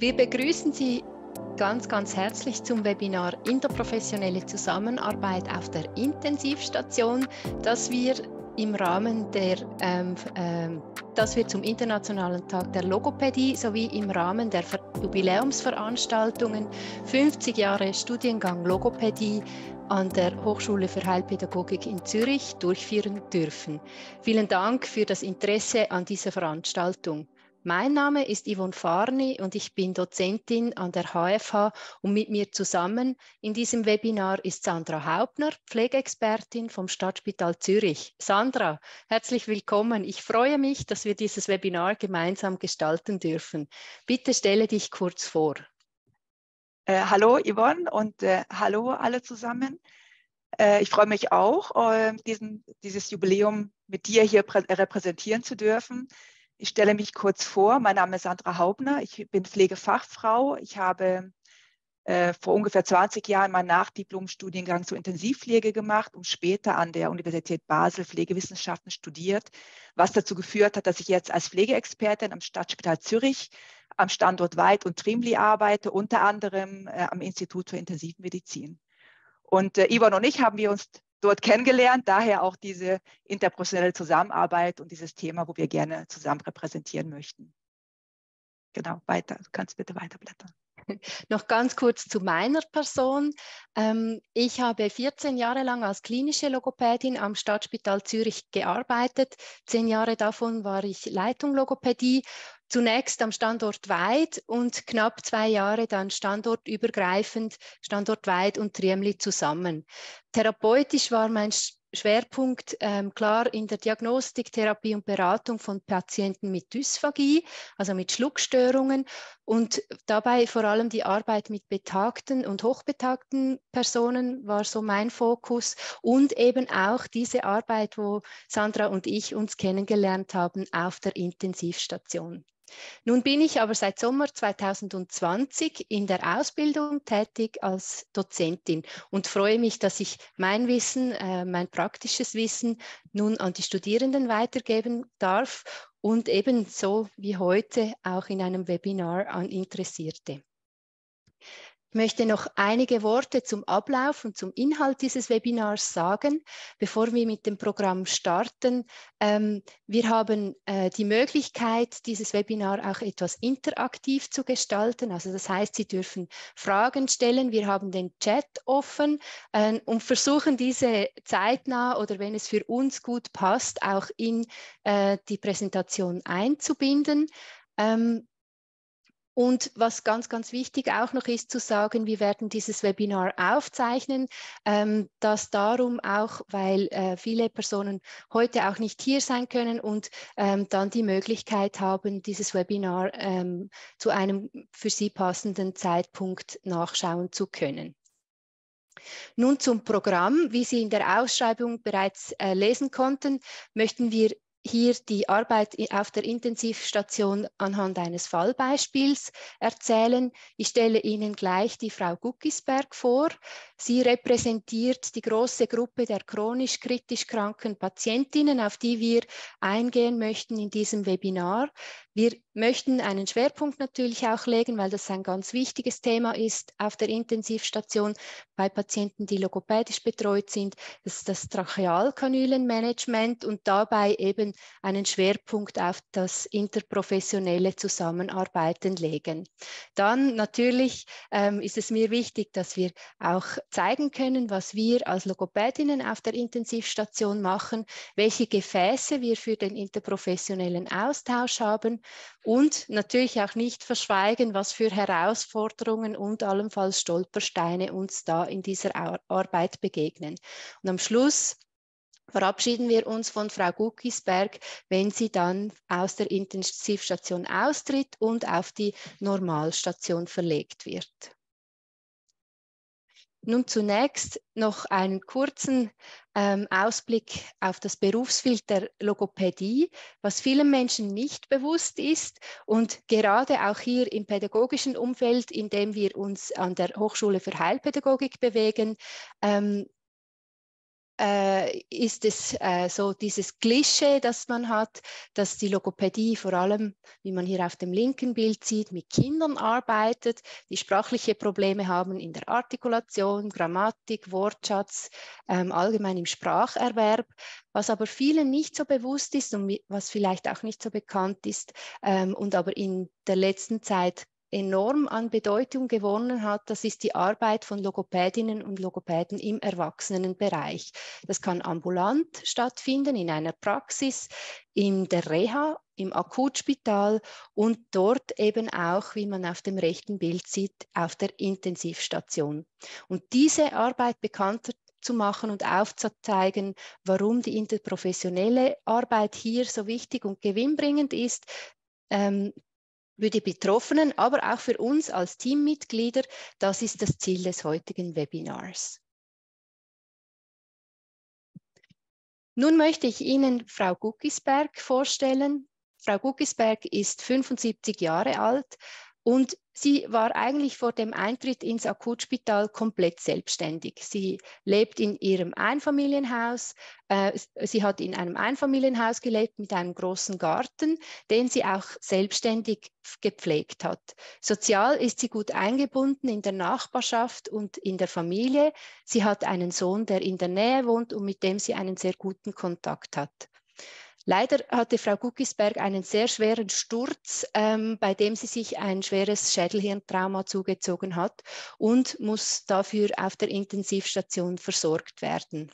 Wir begrüßen Sie ganz, ganz herzlich zum Webinar Interprofessionelle Zusammenarbeit auf der Intensivstation, das wir im Rahmen der dass wir zum Internationalen Tag der Logopädie sowie im Rahmen der Jubiläumsveranstaltungen 50 Jahre Studiengang Logopädie an der Hochschule für Heilpädagogik in Zürich durchführen dürfen. Vielen Dank für das Interesse an dieser Veranstaltung. Mein Name ist Yvonne Farni und ich bin Dozentin an der HFH und mit mir zusammen in diesem Webinar ist Sandra Haubner, Pflegeexpertin vom Stadtspital Zürich. Sandra, herzlich willkommen. Ich freue mich, dass wir dieses Webinar gemeinsam gestalten dürfen. Bitte stelle dich kurz vor. Hallo Yvonne und hallo alle zusammen. Ich freue mich auch, dieses Jubiläum mit dir hier repräsentieren zu dürfen. Ich stelle mich kurz vor, mein Name ist Sandra Haubner, ich bin Pflegefachfrau. Ich habe vor ungefähr 20 Jahren meinen Nachdiplom-Studiengang zur Intensivpflege gemacht und später an der Universität Basel Pflegewissenschaften studiert, was dazu geführt hat, dass ich jetzt als Pflegeexpertin am Stadtspital Zürich, am Standort Weid und Triemli arbeite, unter anderem am Institut für Intensivmedizin. Und Yvonne und ich haben wir uns dort kennengelernt, daher auch diese interprofessionelle Zusammenarbeit und dieses Thema, wo wir gerne zusammen repräsentieren möchten. Genau, weiter. Du kannst bitte weiterblättern. Noch ganz kurz zu meiner Person. Ich habe 14 Jahre lang als klinische Logopädin am Stadtspital Zürich gearbeitet. 10 Jahre davon war ich Leitung Logopädie, zunächst am Standort Weid und knapp 2 Jahre dann standortübergreifend, Standort Weid und Triemli zusammen. Therapeutisch war mein Schwerpunkt klar in der Diagnostik, Therapie und Beratung von Patienten mit Dysphagie, also mit Schluckstörungen und dabei vor allem die Arbeit mit betagten und hochbetagten Personen war so mein Fokus und eben auch diese Arbeit, wo Sandra und ich uns kennengelernt haben auf der Intensivstation. Nun bin ich aber seit Sommer 2020 in der Ausbildung tätig als Dozentin und freue mich, dass ich mein Wissen, mein praktisches Wissen nun an die Studierenden weitergeben darf und ebenso wie heute auch in einem Webinar an Interessierte. Ich möchte noch einige Worte zum Ablauf und zum Inhalt dieses Webinars sagen, bevor wir mit dem Programm starten. Wir haben die Möglichkeit, dieses Webinar auch etwas interaktiv zu gestalten. Also das heißt, Sie dürfen Fragen stellen. Wir haben den Chat offen und versuchen diese zeitnah oder wenn es für uns gut passt, auch in die Präsentation einzubinden. Und was ganz, ganz wichtig auch noch ist zu sagen, wir werden dieses Webinar aufzeichnen, das darum auch, weil viele Personen heute auch nicht hier sein können und dann die Möglichkeit haben, dieses Webinar zu einem für Sie passenden Zeitpunkt nachschauen zu können. Nun zum Programm. Wie Sie in der Ausschreibung bereits lesen konnten, möchten wir hier die Arbeit auf der Intensivstation anhand eines Fallbeispiels erzählen. Ich stelle Ihnen gleich die Frau Guggisberg vor. Sie repräsentiert die große Gruppe der chronisch-kritisch kranken Patientinnen, auf die wir eingehen möchten in diesem Webinar. Wir möchten einen Schwerpunkt natürlich auch legen, weil das ein ganz wichtiges Thema ist auf der Intensivstation bei Patienten, die logopädisch betreut sind. Das ist das Trachealkanülenmanagement und dabei eben einen Schwerpunkt auf das interprofessionelle Zusammenarbeiten legen. Dann natürlich ist es mir wichtig, dass wir auch zeigen können, was wir als Logopädinnen auf der Intensivstation machen, welche Gefäße wir für den interprofessionellen Austausch haben. Und natürlich auch nicht verschweigen, was für Herausforderungen und allenfalls Stolpersteine uns da in dieser Arbeit begegnen. Und am Schluss verabschieden wir uns von Frau Guggisberg, wenn sie dann aus der Intensivstation austritt und auf die Normalstation verlegt wird. Nun zunächst noch einen kurzen Ausblick auf das Berufsfeld der Logopädie, was vielen Menschen nicht bewusst ist und gerade auch hier im pädagogischen Umfeld, in dem wir uns an der Hochschule für Heilpädagogik bewegen, ist es so dieses Klischee, das man hat, dass die Logopädie vor allem, wie man hier auf dem linken Bild sieht, mit Kindern arbeitet, die sprachliche Probleme haben in der Artikulation, Grammatik, Wortschatz, allgemein im Spracherwerb. Was aber vielen nicht so bewusst ist und was vielleicht auch nicht so bekannt ist und aber in der letzten Zeit enorm an Bedeutung gewonnen hat, das ist die Arbeit von Logopädinnen und Logopäden im Erwachsenenbereich. Das kann ambulant stattfinden, in einer Praxis, in der Reha, im Akutspital und dort eben auch, wie man auf dem rechten Bild sieht, auf der Intensivstation. Und diese Arbeit bekannter zu machen und aufzuzeigen, warum die interprofessionelle Arbeit hier so wichtig und gewinnbringend ist, für die Betroffenen, aber auch für uns als Teammitglieder, das ist das Ziel des heutigen Webinars. Nun möchte ich Ihnen Frau Guggisberg vorstellen. Frau Guggisberg ist 75 Jahre alt und sie war eigentlich vor dem Eintritt ins Akutspital komplett selbstständig. Sie lebt in ihrem Einfamilienhaus. Sie hat in einem Einfamilienhaus gelebt mit einem großen Garten, den sie auch selbstständig gepflegt hat. Sozial ist sie gut eingebunden in der Nachbarschaft und in der Familie. Sie hat einen Sohn, der in der Nähe wohnt und mit dem sie einen sehr guten Kontakt hat. Leider hatte Frau Guggisberg einen sehr schweren Sturz, bei dem sie sich ein schweres Schädelhirntrauma zugezogen hat und muss dafür auf der Intensivstation versorgt werden.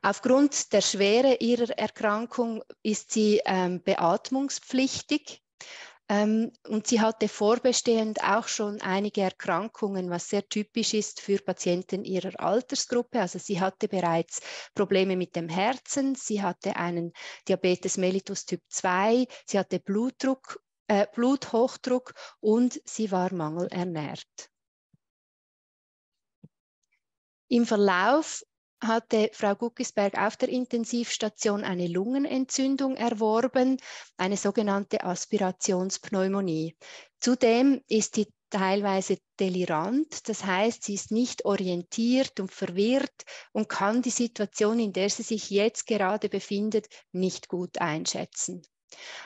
Aufgrund der Schwere ihrer Erkrankung ist sie beatmungspflichtig. Und sie hatte vorbestehend auch schon einige Erkrankungen, was sehr typisch ist für Patienten ihrer Altersgruppe. Also sie hatte bereits Probleme mit dem Herzen, sie hatte einen Diabetes mellitus Typ 2, sie hatte Bluthochdruck und sie war mangelernährt. Im Verlauf hatte Frau Guggisberg auf der Intensivstation eine Lungenentzündung erworben, eine sogenannte Aspirationspneumonie. Zudem ist die teilweise delirant, das heißt, sie ist nicht orientiert und verwirrt und kann die Situation, in der sie sich jetzt gerade befindet, nicht gut einschätzen.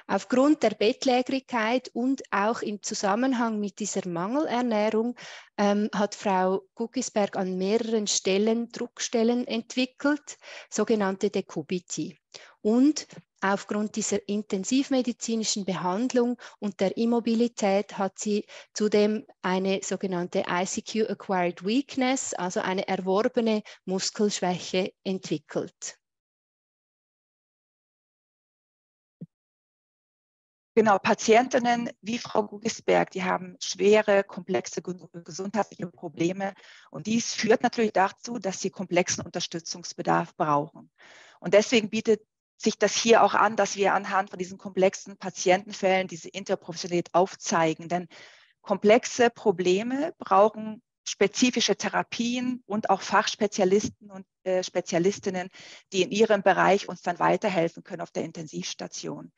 Aufgrund der Bettlägerigkeit und auch im Zusammenhang mit dieser Mangelernährung hat Frau Guggisberg an mehreren Stellen Druckstellen entwickelt, sogenannte Dekubiti. Und aufgrund dieser intensivmedizinischen Behandlung und der Immobilität hat sie zudem eine sogenannte ICU-acquired weakness, also eine erworbene Muskelschwäche, entwickelt. Genau, Patientinnen wie Frau Guggisberg, die haben schwere, komplexe gesundheitliche Probleme und dies führt natürlich dazu, dass sie komplexen Unterstützungsbedarf brauchen. Und deswegen bietet sich das hier auch an, dass wir anhand von diesen komplexen Patientenfällen diese Interprofessionalität aufzeigen, denn komplexe Probleme brauchen spezifische Therapien und auch Fachspezialisten und Spezialistinnen, die in ihrem Bereich uns dann weiterhelfen können auf der Intensivstation.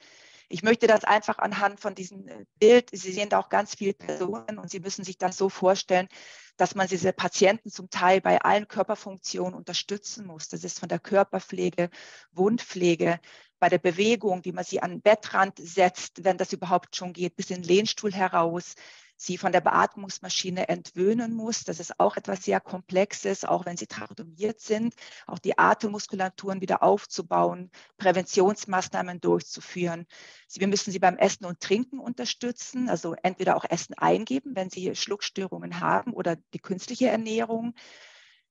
Ich möchte das einfach anhand von diesem Bild, Sie sehen da auch ganz viele Personen und Sie müssen sich das so vorstellen, dass man diese Patienten zum Teil bei allen Körperfunktionen unterstützen muss. Das ist von der Körperpflege, Wundpflege, bei der Bewegung, wie man sie an den Bettrand setzt, wenn das überhaupt schon geht, bis in den Lehnstuhl heraus, sie von der Beatmungsmaschine entwöhnen muss. Das ist auch etwas sehr Komplexes, auch wenn sie tracheotomiert sind, auch die Atemmuskulaturen wieder aufzubauen, Präventionsmaßnahmen durchzuführen. Wir müssen sie beim Essen und Trinken unterstützen, also entweder auch Essen eingeben, wenn sie Schluckstörungen haben oder die künstliche Ernährung.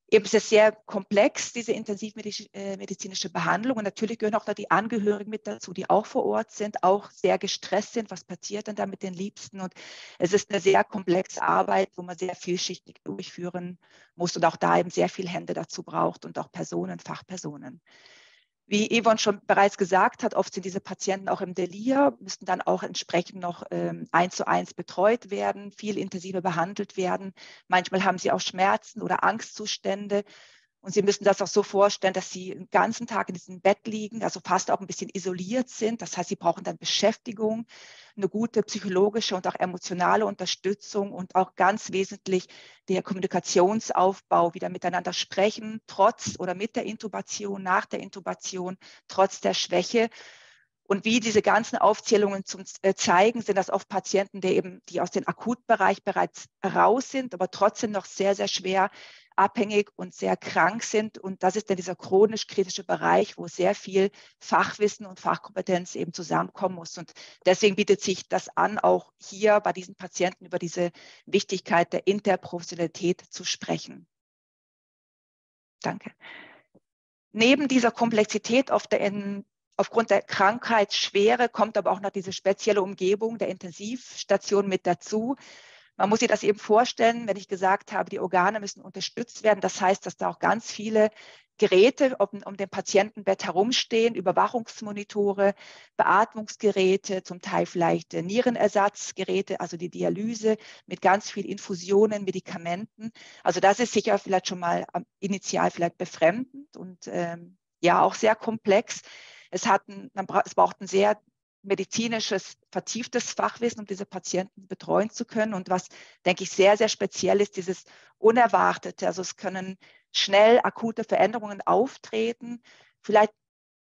Eben ist es sehr komplex, diese intensivmedizinische Behandlung. Und natürlich gehören auch da die Angehörigen mit dazu, die auch vor Ort sind, auch sehr gestresst sind. Was passiert denn da mit den Liebsten? Und es ist eine sehr komplexe Arbeit, wo man sehr vielschichtig durchführen muss und auch da eben sehr viele Hände dazu braucht und auch Personen, Fachpersonen. Wie Yvonne schon bereits gesagt hat, oft sind diese Patienten auch im Delir, müssen dann auch entsprechend noch 1:1 betreut werden, viel intensiver behandelt werden. Manchmal haben sie auch Schmerzen oder Angstzustände Und Sie müssen das auch so vorstellen, dass Sie den ganzen Tag in diesem Bett liegen, also fast auch ein bisschen isoliert sind. Das heißt, Sie brauchen dann Beschäftigung, eine gute psychologische und auch emotionale Unterstützung und auch ganz wesentlich der Kommunikationsaufbau, wieder miteinander sprechen, trotz oder mit der Intubation, nach der Intubation, trotz der Schwäche. Und wie diese ganzen Aufzählungen zeigen, sind das oft Patienten, die aus dem Akutbereich bereits raus sind, aber trotzdem noch sehr, sehr schwer abhängig und sehr krank sind. Und das ist dann dieser chronisch-kritische Bereich, wo sehr viel Fachwissen und Fachkompetenz eben zusammenkommen muss. Und deswegen bietet sich das an, auch hier bei diesen Patienten über diese Wichtigkeit der Interprofessionalität zu sprechen. Danke. Neben dieser Komplexität aufgrund der Krankheitsschwere kommt aber auch noch diese spezielle Umgebung der Intensivstation mit dazu. Man muss sich das eben vorstellen, wenn ich gesagt habe, die Organe müssen unterstützt werden. Das heißt, dass da auch ganz viele Geräte um den Patientenbett herumstehen, Überwachungsmonitore, Beatmungsgeräte, zum Teil vielleicht Nierenersatzgeräte, also die Dialyse mit ganz vielen Infusionen, Medikamenten. Also das ist sicher vielleicht schon mal initial vielleicht befremdend und ja auch sehr komplex. Es braucht ein sehr medizinisches, vertieftes Fachwissen, um diese Patienten betreuen zu können. Und was, denke ich, sehr, sehr speziell ist, dieses Unerwartete. Also es können schnell akute Veränderungen auftreten, vielleicht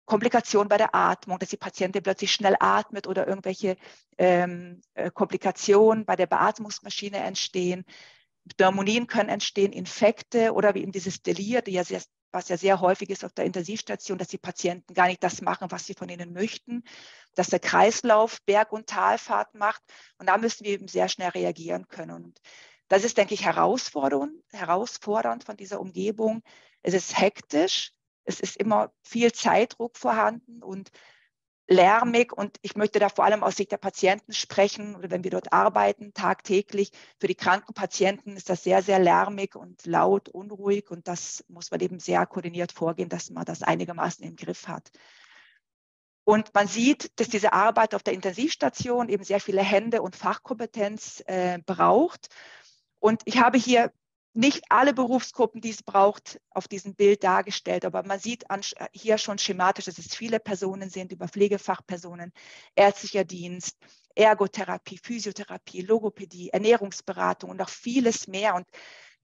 Komplikationen bei der Atmung, dass die Patientin plötzlich schnell atmet oder irgendwelche Komplikationen bei der Beatmungsmaschine entstehen. Pneumonien können entstehen, Infekte oder wie eben dieses Delir, was ja sehr häufig ist auf der Intensivstation, dass die Patienten gar nicht das machen, was sie von ihnen möchten, dass der Kreislauf Berg- und Talfahrt macht. Und da müssen wir eben sehr schnell reagieren können. Und das ist, denke ich, herausfordernd von dieser Umgebung. Es ist hektisch, es ist immer viel Zeitdruck vorhanden und lärmig. Und ich möchte da vor allem aus Sicht der Patienten sprechen, oder wenn wir dort arbeiten, tagtäglich. Für die kranken Patienten ist das sehr, sehr lärmig und laut, unruhig. Und das muss man eben sehr koordiniert vorgehen, dass man das einigermaßen im Griff hat. Und man sieht, dass diese Arbeit auf der Intensivstation eben sehr viele Hände und Fachkompetenz braucht. Und ich habe hier nicht alle Berufsgruppen, die es braucht, auf diesem Bild dargestellt, aber man sieht hier schon schematisch, dass es viele Personen sind, über Pflegefachpersonen, ärztlicher Dienst, Ergotherapie, Physiotherapie, Logopädie, Ernährungsberatung und noch vieles mehr. Und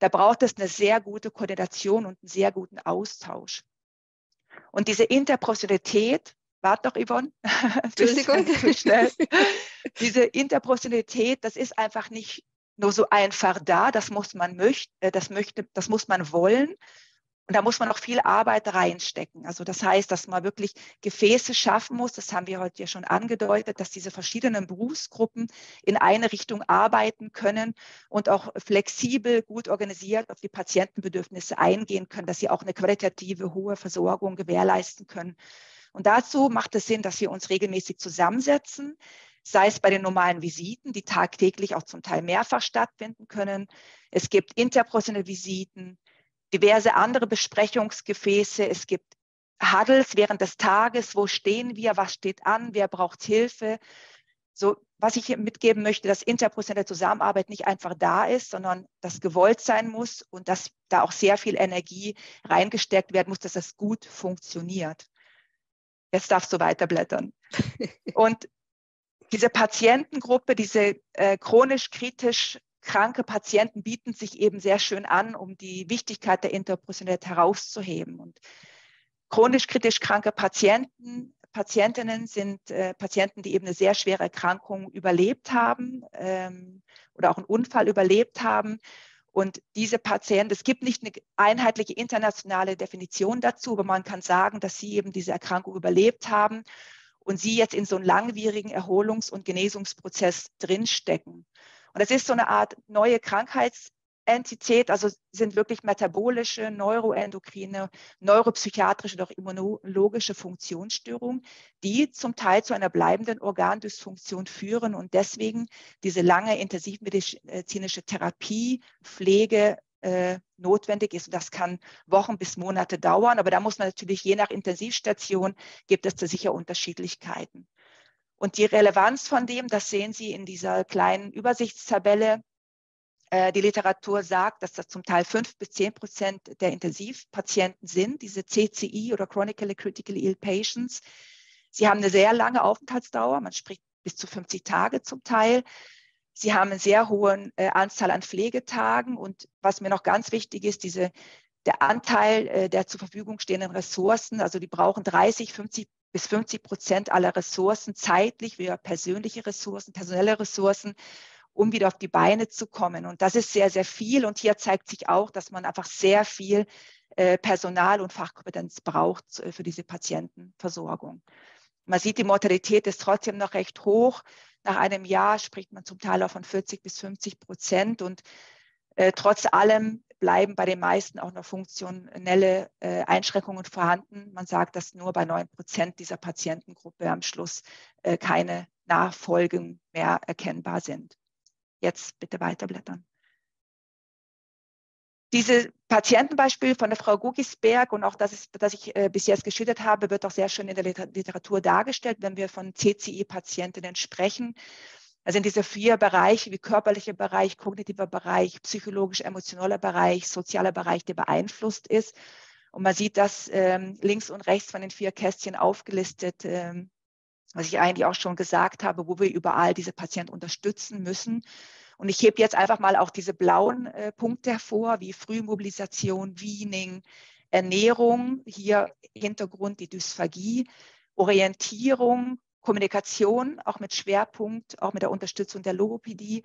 da braucht es eine sehr gute Koordination und einen sehr guten Austausch. Und diese Interprofessionalität, warte doch, Yvonne. Diese Interprofessionalität, das ist einfach nicht nur so einfach da, das muss man wollen. Und da muss man auch viel Arbeit reinstecken. Also das heißt, dass man wirklich Gefäße schaffen muss. Das haben wir heute ja schon angedeutet, dass diese verschiedenen Berufsgruppen in eine Richtung arbeiten können und auch flexibel, gut organisiert auf die Patientenbedürfnisse eingehen können, dass sie auch eine qualitative, hohe Versorgung gewährleisten können. Und dazu macht es Sinn, dass wir uns regelmäßig zusammensetzen, sei es bei den normalen Visiten, die tagtäglich auch zum Teil mehrfach stattfinden können. Es gibt interprofessionelle Visiten, diverse andere Besprechungsgefäße. Es gibt Huddles während des Tages. Wo stehen wir? Was steht an? Wer braucht Hilfe? So, was ich hier mitgeben möchte, dass interprofessionelle Zusammenarbeit nicht einfach da ist, sondern das gewollt sein muss und dass da auch sehr viel Energie reingesteckt werden muss, dass das gut funktioniert. Jetzt darfst du weiterblättern. Und diese Patientengruppe, diese chronisch-kritisch kranke Patienten bieten sich eben sehr schön an, um die Wichtigkeit der Interprofessionalität herauszuheben. Und chronisch-kritisch kranke Patientinnen sind Patienten, die eben eine sehr schwere Erkrankung überlebt haben oder auch einen Unfall überlebt haben. Und diese Patienten, es gibt nicht eine einheitliche internationale Definition dazu, aber man kann sagen, dass sie eben diese Erkrankung überlebt haben und sie jetzt in so einen langwierigen Erholungs- und Genesungsprozess drinstecken. Und das ist so eine Art neue Krankheitsentität, also sind wirklich metabolische, neuroendokrine, neuropsychiatrische, doch immunologische Funktionsstörungen, die zum Teil zu einer bleibenden Organdysfunktion führen und deswegen diese lange intensivmedizinische Therapie, Pflege notwendig ist. Und das kann Wochen bis Monate dauern, aber da muss man natürlich, je nach Intensivstation, gibt es da sicher Unterschiedlichkeiten. Und die Relevanz von dem, das sehen Sie in dieser kleinen Übersichtstabelle, Die Literatur sagt, dass das zum Teil 5 bis 10% der Intensivpatienten sind, diese CCI oder Chronically Critically Ill Patients. Sie haben eine sehr lange Aufenthaltsdauer, man spricht bis zu 50 Tage zum Teil. Sie haben eine sehr hohe Anzahl an Pflegetagen und was mir noch ganz wichtig ist, der Anteil der zur Verfügung stehenden Ressourcen, also die brauchen 30 bis 50% aller Ressourcen zeitlich, wie persönliche Ressourcen, personelle Ressourcen, um wieder auf die Beine zu kommen. Und das ist sehr, sehr viel. Und hier zeigt sich auch, dass man einfach sehr viel Personal und Fachkompetenz braucht für diese Patientenversorgung. Man sieht, die Mortalität ist trotzdem noch recht hoch. Nach einem Jahr spricht man zum Teil auch von 40 bis 50%. Und trotz allem bleiben bei den meisten auch noch funktionelle Einschränkungen vorhanden. Man sagt, dass nur bei 9% dieser Patientengruppe am Schluss keine Nachfolgen mehr erkennbar sind. Jetzt bitte weiterblättern. Dieses Patientenbeispiel von der Frau Guggisberg und auch das ich bis jetzt geschildert habe, wird auch sehr schön in der Literatur dargestellt, wenn wir von CCI-Patientinnen sprechen. Da sind diese 4 Bereiche wie körperlicher Bereich, kognitiver Bereich, psychologisch-emotionaler Bereich, sozialer Bereich, der beeinflusst ist. Und man sieht das links und rechts von den 4 Kästchen aufgelistet, was ich eigentlich auch schon gesagt habe, wo wir überall diese Patienten unterstützen müssen. Und ich hebe jetzt einfach mal auch diese blauen Punkte hervor, wie Frühmobilisation, Weaning, Ernährung, hier Hintergrund die Dysphagie, Orientierung, Kommunikation, auch mit Schwerpunkt, auch mit der Unterstützung der Logopädie.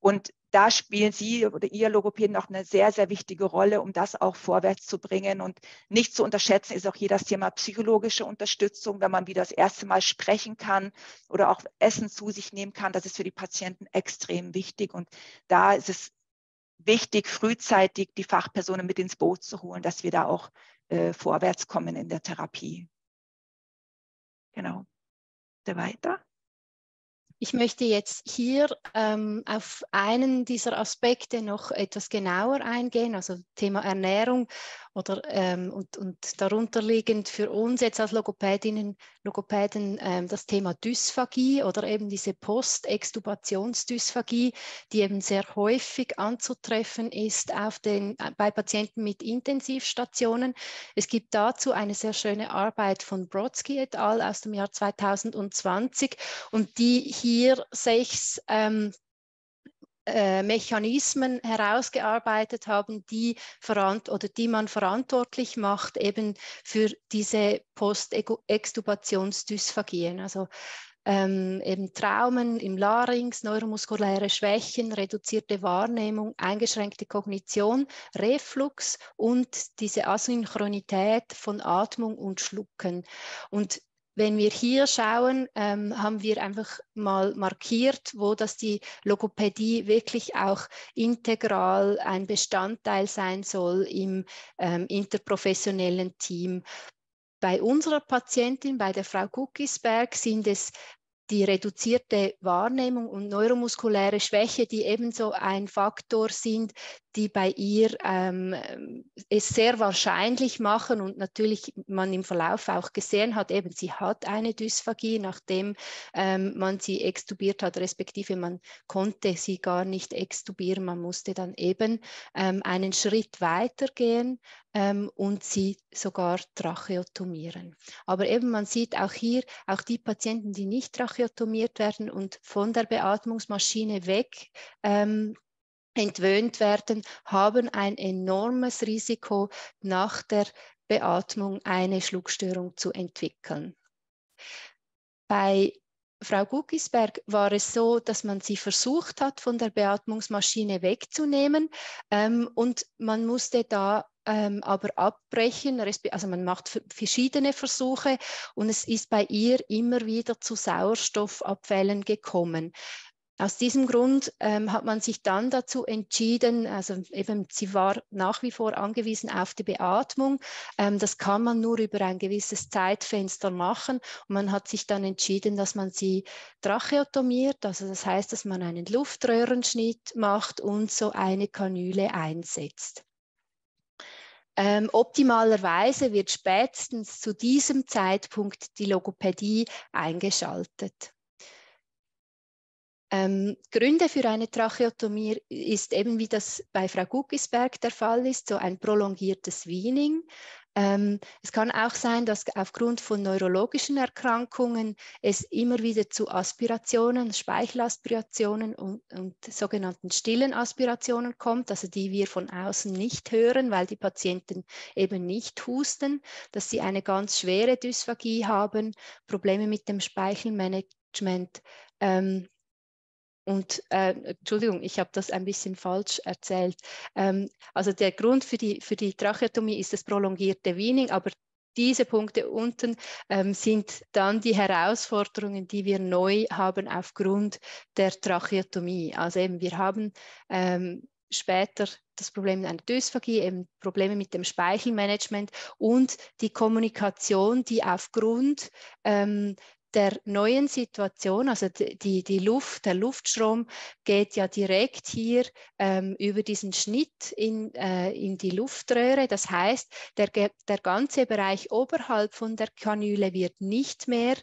Und da spielen Sie oder Ihr Logopäden auch eine sehr, sehr wichtige Rolle, um das auch vorwärts zu bringen. Und nicht zu unterschätzen ist auch hier das Thema psychologische Unterstützung, wenn man wieder das erste Mal sprechen kann oder auch Essen zu sich nehmen kann. Das ist für die Patienten extrem wichtig. Und da ist es wichtig, frühzeitig die Fachpersonen mit ins Boot zu holen, dass wir da auch vorwärts kommen in der Therapie. Genau. Weiter. Ich möchte jetzt hier auf einen dieser Aspekte noch etwas genauer eingehen, also Thema Ernährung oder, und darunter liegend für uns jetzt als Logopädinnen und Logopäden das Thema Dysphagie oder eben diese Postextubationsdysphagie, die eben sehr häufig anzutreffen ist bei Patienten mit Intensivstationen. Es gibt dazu eine sehr schöne Arbeit von Brodsky et al. Aus dem Jahr 2020 und die hier 6 Mechanismen herausgearbeitet haben, die man verantwortlich macht eben für diese Postextubationsdysphagien. Also eben Traumen im Larynx, neuromuskuläre Schwächen, reduzierte Wahrnehmung, eingeschränkte Kognition, Reflux und diese Asynchronität von Atmung und Schlucken. Und wenn wir hier schauen, haben wir einfach mal markiert, wo das die Logopädie wirklich auch integral ein Bestandteil sein soll im interprofessionellen Team. Bei unserer Patientin, bei der Frau Guggisberg, sind es die reduzierte Wahrnehmung und neuromuskuläre Schwäche, die ebenso ein Faktor sind, die bei ihr es sehr wahrscheinlich machen und natürlich man im Verlauf auch gesehen hat, eben sie hat eine Dysphagie, nachdem man sie extubiert hat, respektive man konnte sie gar nicht extubieren, man musste dann eben einen Schritt weitergehen und sie sogar tracheotomieren. Aber eben man sieht auch hier, auch die Patienten, die nicht tracheotomiert werden und von der Beatmungsmaschine weg entwöhnt werden, haben ein enormes Risiko, nach der Beatmung eine Schluckstörung zu entwickeln. Bei Frau Guggisberg war es so, dass man sie versucht hat, von der Beatmungsmaschine wegzunehmen und man musste da aber abbrechen, also man macht verschiedene Versuche und es ist bei ihr immer wieder zu Sauerstoffabfällen gekommen. Aus diesem Grund hat man sich dann dazu entschieden, also eben sie war nach wie vor angewiesen auf die Beatmung. Das kann man nur über ein gewisses Zeitfenster machen. Und man hat sich dann entschieden, dass man sie tracheotomiert, also das heißt, dass man einen Luftröhrenschnitt macht und so eine Kanüle einsetzt. Optimalerweise wird spätestens zu diesem Zeitpunkt die Logopädie eingeschaltet. Gründe für eine Tracheotomie ist eben, wie das bei Frau Guggisberg der Fall ist, so ein prolongiertes Weaning. Es kann auch sein, dass aufgrund von neurologischen Erkrankungen es immer wieder zu Aspirationen, Speichelaspirationen und sogenannten stillen Aspirationen kommt, also die wir von außen nicht hören, weil die Patienten eben nicht husten, dass sie eine ganz schwere Dysphagie haben, Probleme mit dem Speichelmanagement. Entschuldigung, ich habe das ein bisschen falsch erzählt. Also der Grund für die Tracheotomie ist das prolongierte Weaning, aber diese Punkte unten sind dann die Herausforderungen, die wir neu haben aufgrund der Tracheotomie. Also eben wir haben später das Problem einer Dysphagie, eben Probleme mit dem Speichelmanagement und die Kommunikation, die aufgrund der neuen Situation, also der Luftstrom geht ja direkt hier über diesen Schnitt in die Luftröhre. Das heißt, der ganze Bereich oberhalb von der Kanüle wird nicht mehr,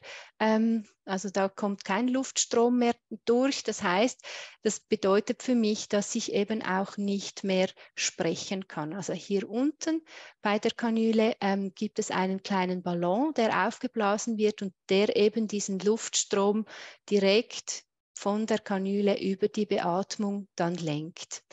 also da kommt kein Luftstrom mehr durch. Das heißt, das bedeutet für mich, dass ich eben auch nicht mehr sprechen kann. Also hier unten bei der Kanüle gibt es einen kleinen Ballon, der aufgeblasen wird und der eben diesen Luftstrom direkt von der Kanüle über die Beatmung dann lenkt.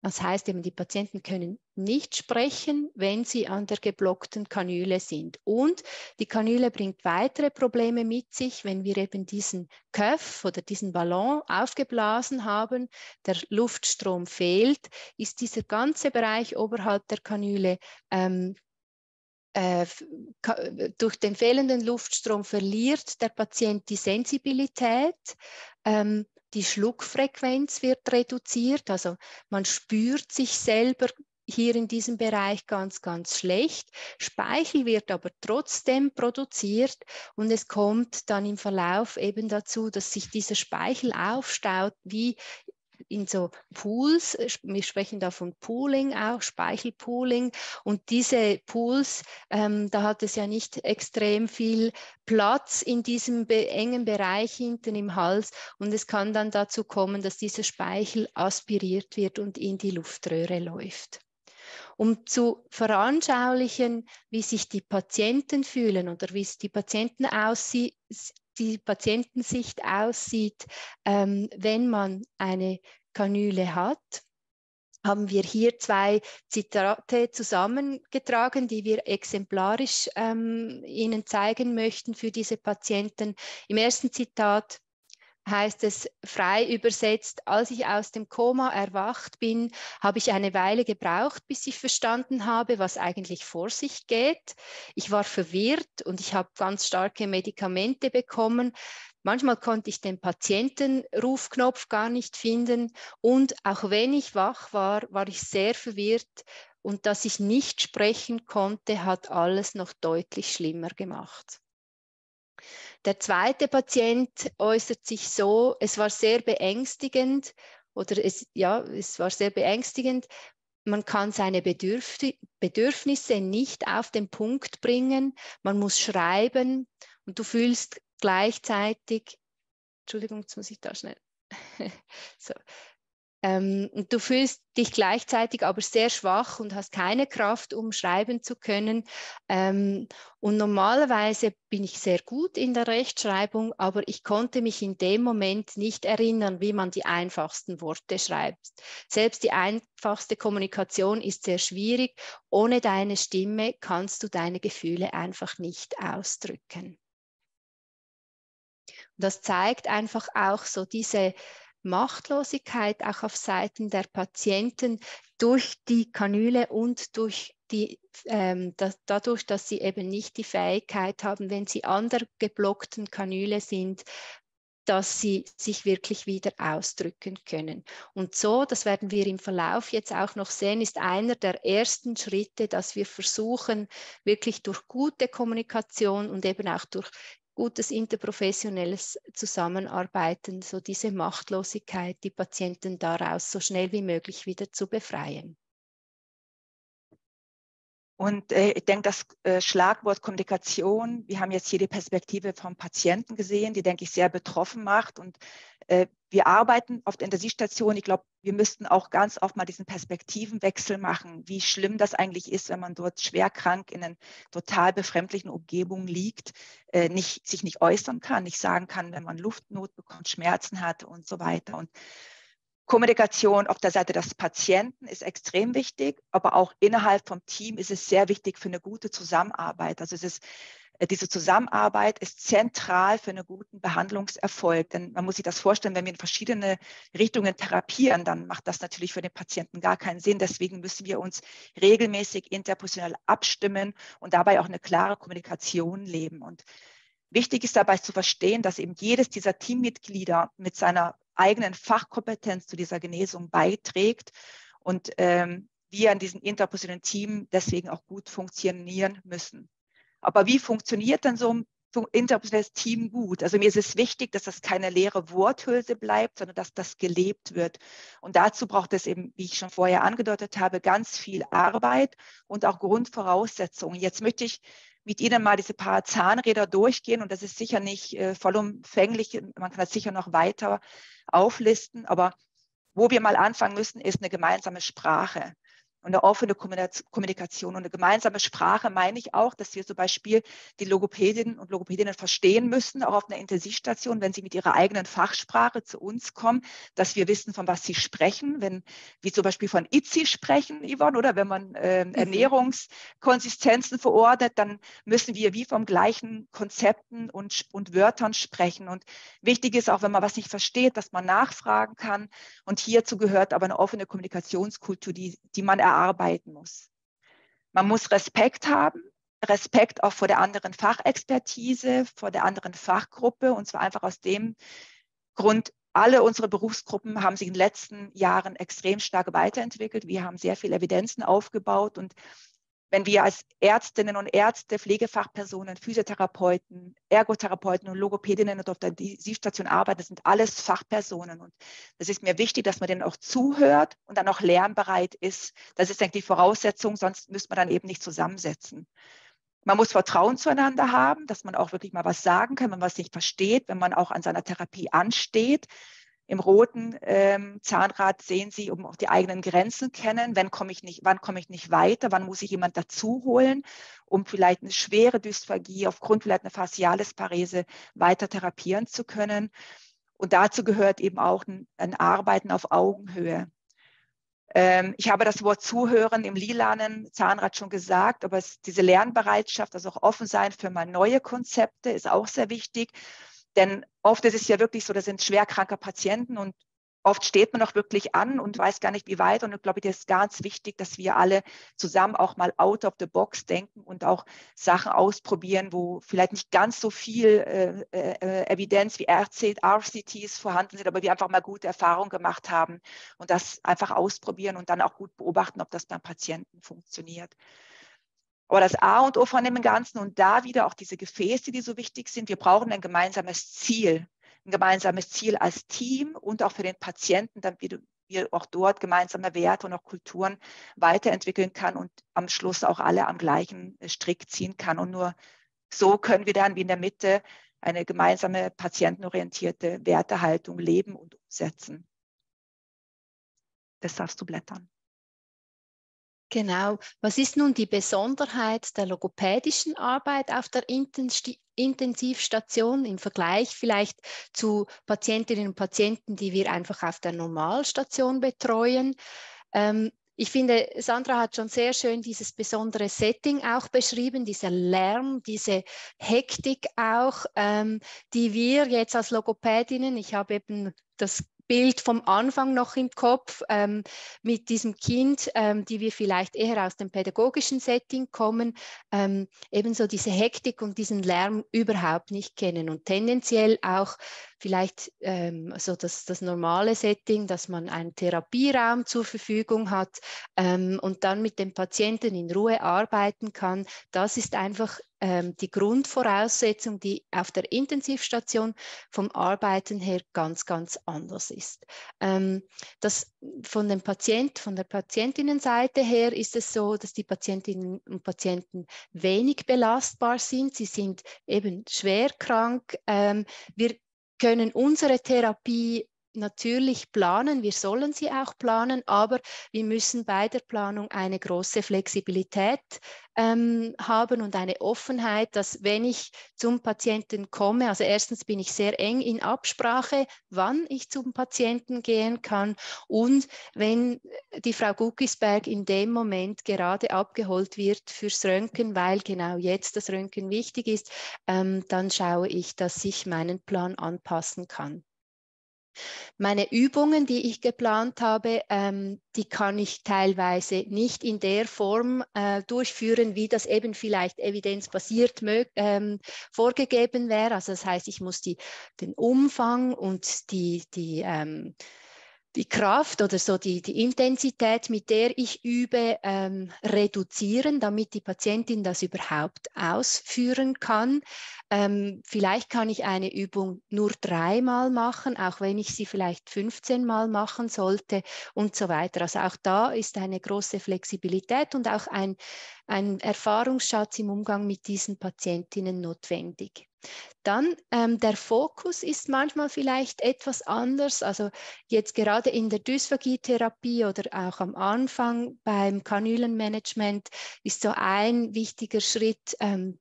Das heißt eben, die Patienten können nicht sprechen, wenn sie an der geblockten Kanüle sind. Und die Kanüle bringt weitere Probleme mit sich, wenn wir eben diesen Köpf oder diesen Ballon aufgeblasen haben, der Luftstrom fehlt, ist dieser ganze Bereich oberhalb der Kanüle durch den fehlenden Luftstrom verliert der Patient die Sensibilität, die Schluckfrequenz wird reduziert, also man spürt sich selber hier in diesem Bereich ganz, ganz schlecht. Speichel wird aber trotzdem produziert und es kommt dann im Verlauf eben dazu, dass sich dieser Speichel aufstaut wie in so Pools, wir sprechen da von Pooling auch, Speichelpooling, und diese Pools, da hat es ja nicht extrem viel Platz in diesem engen Bereich hinten im Hals und es kann dann dazu kommen, dass dieser Speichel aspiriert wird und in die Luftröhre läuft. Um zu veranschaulichen, wie sich die Patienten fühlen oder wie es die Patienten aussieht, die Patientensicht aussieht, wenn man eine Kanüle hat, haben wir hier zwei Zitate zusammengetragen, die wir exemplarisch Ihnen zeigen möchten für diese Patienten. Im ersten Zitat heißt es frei übersetzt: Als ich aus dem Koma erwacht bin, habe ich eine Weile gebraucht, bis ich verstanden habe, was eigentlich vor sich geht. Ich war verwirrt und ich habe ganz starke Medikamente bekommen. Manchmal konnte ich den Patientenrufknopf gar nicht finden und auch wenn ich wach war, war ich sehr verwirrt und dass ich nicht sprechen konnte, hat alles noch deutlich schlimmer gemacht. Der zweite Patient äußert sich so: Es war sehr beängstigend, oder es war sehr beängstigend. Man kann seine Bedürfnisse nicht auf den Punkt bringen. Man muss schreiben und du fühlst gleichzeitig, Entschuldigung, jetzt muss ich da schnell. So. Und du fühlst dich gleichzeitig aber sehr schwach und hast keine Kraft, um schreiben zu können. Und normalerweise bin ich sehr gut in der Rechtschreibung, aber ich konnte mich in dem Moment nicht erinnern, wie man die einfachsten Worte schreibt. Selbst die einfachste Kommunikation ist sehr schwierig. Ohne deine Stimme kannst du deine Gefühle einfach nicht ausdrücken. Und das zeigt einfach auch so diese Machtlosigkeit auch auf Seiten der Patienten durch die Kanüle und durch die, dadurch, dass sie eben nicht die Fähigkeit haben, wenn sie an der geblockten Kanüle sind, dass sie sich wirklich wieder ausdrücken können. Und so, das werden wir im Verlauf jetzt auch noch sehen, ist einer der ersten Schritte, dass wir versuchen, wirklich durch gute Kommunikation und eben auch durch gutes interprofessionelles Zusammenarbeiten, so diese Machtlosigkeit, die Patienten daraus so schnell wie möglich wieder zu befreien. Und ich denke, das Schlagwort Kommunikation, wir haben jetzt hier die Perspektive vom Patienten gesehen, die, denke ich, sehr betroffen macht. Und wir arbeiten auf der Intensivstation. Ich glaube, wir müssten auch ganz oft mal diesen Perspektivenwechsel machen, wie schlimm das eigentlich ist, wenn man dort schwer krank in einer total befremdlichen Umgebung liegt, sich nicht äußern kann, nicht sagen kann, wenn man Luftnot bekommt, Schmerzen hat und so weiter. Und Kommunikation auf der Seite des Patienten ist extrem wichtig, aber auch innerhalb vom Team ist es sehr wichtig für eine gute Zusammenarbeit. Also diese Zusammenarbeit ist zentral für einen guten Behandlungserfolg, denn man muss sich das vorstellen, wenn wir in verschiedene Richtungen therapieren, dann macht das natürlich für den Patienten gar keinen Sinn. Deswegen müssen wir uns regelmäßig interprofessionell abstimmen und dabei auch eine klare Kommunikation leben. Und wichtig ist dabei zu verstehen, dass eben jedes dieser Teammitglieder mit seiner eigenen Fachkompetenz zu dieser Genesung beiträgt und wir in diesem interprofessionellen Team deswegen auch gut funktionieren müssen. Aber wie funktioniert denn so ein interprofessionelles Team gut? Also mir ist es wichtig, dass das keine leere Worthülse bleibt, sondern dass das gelebt wird. Und dazu braucht es eben, wie ich schon vorher angedeutet habe, ganz viel Arbeit und auch Grundvoraussetzungen. Jetzt möchte ich mit Ihnen mal diese paar Zahnräder durchgehen und das ist sicher nicht vollumfänglich, man kann das sicher noch weiter auflisten, aber wo wir mal anfangen müssen, ist eine gemeinsame Sprache und eine offene Kommunikation. Und eine gemeinsame Sprache meine ich auch, dass wir zum Beispiel die Logopädinnen und Logopädinnen verstehen müssen, auch auf einer Intensivstation, wenn sie mit ihrer eigenen Fachsprache zu uns kommen, dass wir wissen, von was sie sprechen, wenn wir zum Beispiel von ITSI sprechen, Yvonne, oder wenn man Ernährungskonsistenzen verordnet, dann müssen wir wie vom gleichen Konzepten und Wörtern sprechen. Und wichtig ist auch, wenn man was nicht versteht, dass man nachfragen kann. Und hierzu gehört aber eine offene Kommunikationskultur, die man erarbeiten muss. Man muss Respekt haben, Respekt auch vor der anderen Fachexpertise, vor der anderen Fachgruppe und zwar einfach aus dem Grund, alle unsere Berufsgruppen haben sich in den letzten Jahren extrem stark weiterentwickelt. Wir haben sehr viele Evidenzen aufgebaut und wenn wir als Ärztinnen und Ärzte, Pflegefachpersonen, Physiotherapeuten, Ergotherapeuten und Logopädinnen und auf der Intensivstation arbeiten, das sind alles Fachpersonen. Und das ist mir wichtig, dass man denen auch zuhört und dann auch lernbereit ist. Das ist eigentlich die Voraussetzung, sonst müsste man dann eben nicht zusammensetzen. Man muss Vertrauen zueinander haben, dass man auch wirklich mal was sagen kann, wenn man was nicht versteht, wenn man auch an seiner Therapie ansteht. Im roten Zahnrad sehen Sie, um auch die eigenen Grenzen kennen. Wann komme ich nicht weiter? Wann muss ich jemand dazu holen, um vielleicht eine schwere Dysphagie aufgrund vielleicht einer Facialisparese weiter therapieren zu können? Und dazu gehört eben auch ein Arbeiten auf Augenhöhe. Ich habe das Wort Zuhören im lilanen Zahnrad schon gesagt, aber diese Lernbereitschaft, also auch offen sein für mal neue Konzepte, ist auch sehr wichtig. Denn oft ist es ja wirklich so, das sind schwerkranke Patienten und oft steht man auch wirklich an und weiß gar nicht, wie weit. Und ich glaube, das ist ganz wichtig, dass wir alle zusammen auch mal out of the box denken und auch Sachen ausprobieren, wo vielleicht nicht ganz so viel Evidenz wie RCTs vorhanden sind, aber wir einfach mal gute Erfahrungen gemacht haben und das einfach ausprobieren und dann auch gut beobachten, ob das beim Patienten funktioniert. Aber das A und O von dem Ganzen und da wieder auch diese Gefäße, die so wichtig sind. Wir brauchen ein gemeinsames Ziel als Team und auch für den Patienten, damit wir auch dort gemeinsame Werte und auch Kulturen weiterentwickeln kann und am Schluss auch alle am gleichen Strick ziehen kann. Und nur so können wir dann wie in der Mitte eine gemeinsame patientenorientierte Wertehaltung leben und umsetzen. Das darfst du blättern. Genau. Was ist nun die Besonderheit der logopädischen Arbeit auf der Intensivstation im Vergleich vielleicht zu Patientinnen und Patienten, die wir einfach auf der Normalstation betreuen? Ich finde, Sandra hat schon sehr schön dieses besondere Setting auch beschrieben, dieser Lärm, diese Hektik auch, die wir jetzt als Logopädinnen, ich habe eben das Bild vom Anfang noch im Kopf mit diesem Kind, die wir vielleicht eher aus dem pädagogischen Setting kommen, ebenso diese Hektik und diesen Lärm überhaupt nicht kennen und tendenziell auch vielleicht so das normale Setting, dass man einen Therapieraum zur Verfügung hat und dann mit dem Patienten in Ruhe arbeiten kann. Das ist einfach die Grundvoraussetzung, die auf der Intensivstation vom Arbeiten her ganz, ganz anders ist. Das von der Patientinnenseite her ist es so, dass die Patientinnen und Patienten wenig belastbar sind. Sie sind eben schwer krank. Wir können unsere Therapie natürlich planen, wir sollen sie auch planen, aber wir müssen bei der Planung eine große Flexibilität haben und eine Offenheit, dass wenn ich zum Patienten komme, also erstens bin ich sehr eng in Absprache, wann ich zum Patienten gehen kann, und wenn die Frau Guggisberg in dem Moment gerade abgeholt wird fürs Röntgen, weil genau jetzt das Röntgen wichtig ist, dann schaue ich, dass ich meinen Plan anpassen kann. Meine Übungen, die ich geplant habe, die kann ich teilweise nicht in der Form durchführen, wie das eben vielleicht evidenzbasiert vorgegeben wäre. Also das heißt, ich muss den Umfang und die Kraft oder so die Intensität, mit der ich übe, reduzieren, damit die Patientin das überhaupt ausführen kann. Vielleicht kann ich eine Übung nur 3-mal machen, auch wenn ich sie vielleicht 15-mal machen sollte und so weiter. Also auch da ist eine große Flexibilität und auch ein Erfahrungsschatz im Umgang mit diesen Patientinnen notwendig. Dann der Fokus ist manchmal vielleicht etwas anders, also jetzt gerade in der Dysphagietherapie oder auch am Anfang beim Kanülenmanagement ist so ein wichtiger Schritt,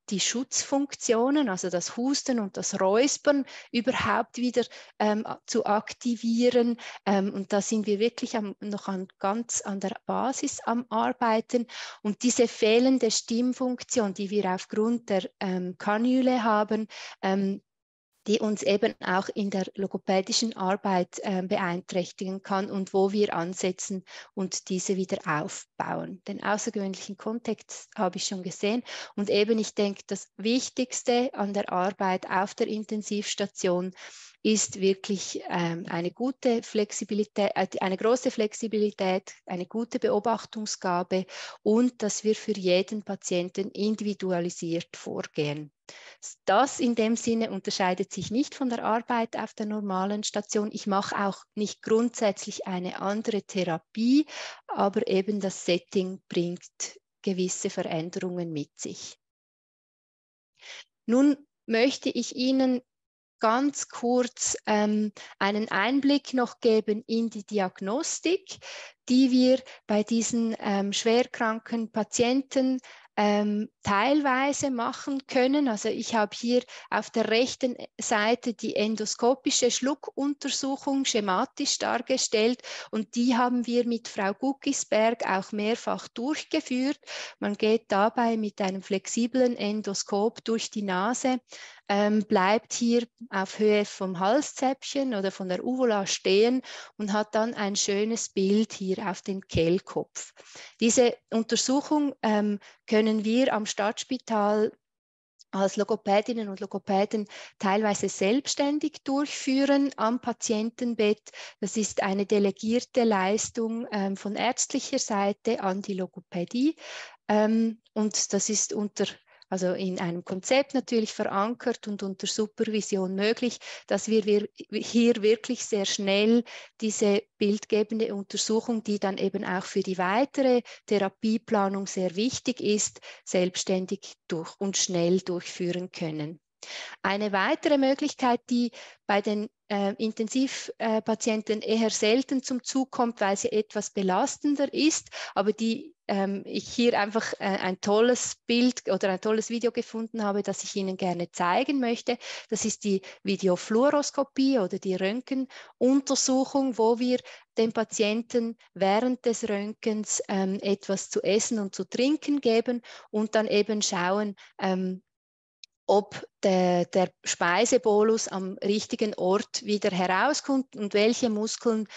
die Schutzfunktionen, also das Husten und das Räuspern überhaupt wieder zu aktivieren, und da sind wir wirklich noch ganz an der Basis am Arbeiten, und diese fehlende Stimmfunktion, die wir aufgrund der Kanüle haben, die uns eben auch in der logopädischen Arbeit beeinträchtigen kann und wo wir ansetzen und diese wieder aufbauen. Den außergewöhnlichen Kontext habe ich schon gesehen, und eben, ich denke, das Wichtigste an der Arbeit auf der Intensivstation ist wirklich eine gute Flexibilität, eine große Flexibilität, eine gute Beobachtungsgabe und dass wir für jeden Patienten individualisiert vorgehen. Das in dem Sinne unterscheidet sich nicht von der Arbeit auf der normalen Station. Ich mache auch nicht grundsätzlich eine andere Therapie, aber eben das Setting bringt gewisse Veränderungen mit sich. Nun möchte ich Ihnen ganz kurz einen Einblick noch geben in die Diagnostik, die wir bei diesen schwerkranken Patienten teilweise machen können. Also ich habe hier auf der rechten Seite die endoskopische Schluckuntersuchung schematisch dargestellt, und die haben wir mit Frau Guggisberg auch mehrfach durchgeführt. Man geht dabei mit einem flexiblen Endoskop durch die Nase, bleibt hier auf Höhe vom Halszäpfchen oder von der Uvula stehen und hat dann ein schönes Bild hier auf den Kehlkopf. Diese Untersuchung können wir am Stadtspital als Logopädinnen und Logopäden teilweise selbstständig durchführen am Patientenbett. Das ist eine delegierte Leistung von ärztlicher Seite an die Logopädie, und das ist also in einem Konzept natürlich verankert und unter Supervision möglich, dass wir hier wirklich sehr schnell diese bildgebende Untersuchung, die dann eben auch für die weitere Therapieplanung sehr wichtig ist, selbstständig schnell durchführen können. Eine weitere Möglichkeit, die bei den Intensivpatienten eher selten zum Zug kommt, weil sie etwas belastender ist, aber die ich hier einfach ein tolles Bild oder ein tolles Video gefunden habe, das ich Ihnen gerne zeigen möchte. Das ist die Videofluoroskopie oder die Röntgenuntersuchung, wo wir dem Patienten während des Röntgens etwas zu essen und zu trinken geben und dann eben schauen, ob der Speisebolus am richtigen Ort wieder herauskommt und welche Muskeln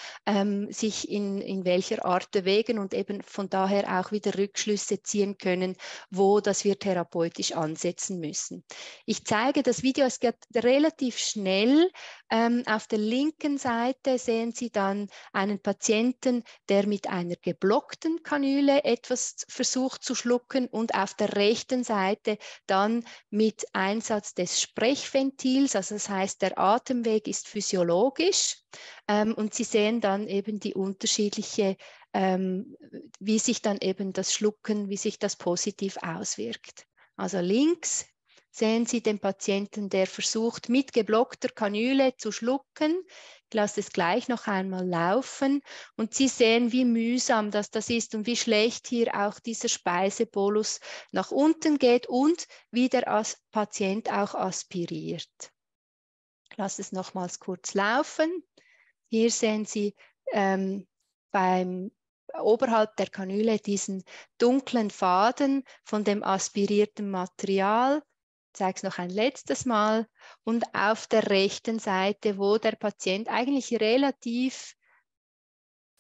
sich in welcher Art bewegen und eben von daher auch wieder Rückschlüsse ziehen können, wo das wir therapeutisch ansetzen müssen. Ich zeige das Video, es geht relativ schnell. Auf der linken Seite sehen Sie dann einen Patienten, der mit einer geblockten Kanüle etwas versucht zu schlucken und auf der rechten Seite dann mit Einsatz des Sprechventils, also das heißt, der Atemweg ist physiologisch und Sie sehen dann eben die unterschiedliche, wie sich dann eben das Schlucken, wie sich das positiv auswirkt. Also links sehen Sie den Patienten, der versucht, mit geblockter Kanüle zu schlucken. Ich lasse es gleich noch einmal laufen und Sie sehen, wie mühsam das ist und wie schlecht hier auch dieser Speisebolus nach unten geht und wie der Patient auch aspiriert. Ich lasse es nochmals kurz laufen. Hier sehen Sie oberhalb der Kanüle diesen dunklen Faden von dem aspirierten Material. Ich zeige es noch ein letztes Mal. Und auf der rechten Seite, wo der Patient eigentlich relativ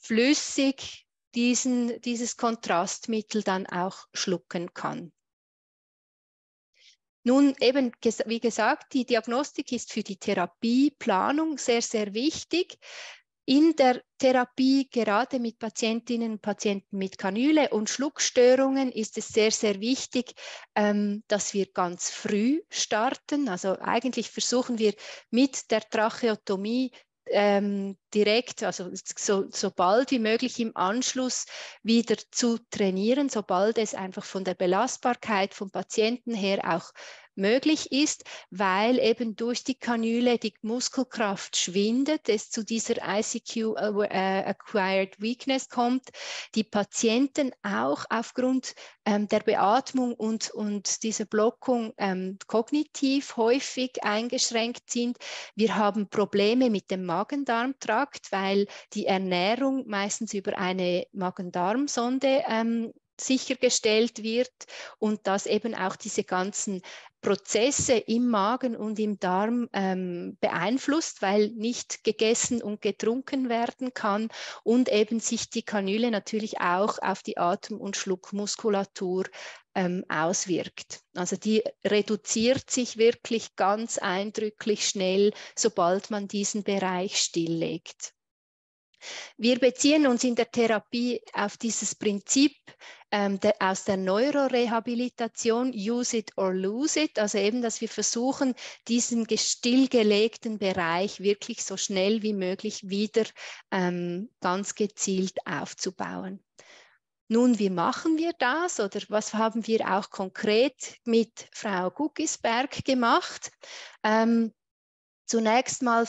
flüssig dieses Kontrastmittel dann auch schlucken kann. Nun eben, wie gesagt, die Diagnostik ist für die Therapieplanung sehr, sehr wichtig. In der Therapie, gerade mit Patientinnen und Patienten mit Kanüle und Schluckstörungen, ist es sehr, sehr wichtig, dass wir ganz früh starten. Also eigentlich versuchen wir mit der Tracheotomie direkt, also so bald wie möglich im Anschluss wieder zu trainieren, sobald es einfach von der Belastbarkeit vom Patienten her auch möglich ist, weil eben durch die Kanüle die Muskelkraft schwindet, es zu dieser ICU-acquired weakness kommt, die Patienten auch aufgrund der Beatmung und dieser Blockung kognitiv häufig eingeschränkt sind. Wir haben Probleme mit dem Magen-Darm-Trakt, weil die Ernährung meistens über eine Magen-Darm-Sonde sichergestellt wird und dass eben auch diese ganzen Prozesse im Magen und im Darm beeinflusst, weil nicht gegessen und getrunken werden kann und eben sich die Kanüle natürlich auch auf die Atem- und Schluckmuskulatur auswirkt. Also die reduziert sich wirklich ganz eindrücklich schnell, sobald man diesen Bereich stilllegt. Wir beziehen uns in der Therapie auf dieses Prinzip aus der Neurorehabilitation, use it or lose it, also eben, dass wir versuchen, diesen stillgelegten Bereich wirklich so schnell wie möglich wieder ganz gezielt aufzubauen. Nun, wie machen wir das oder was haben wir auch konkret mit Frau Guggisberg gemacht? Zunächst mal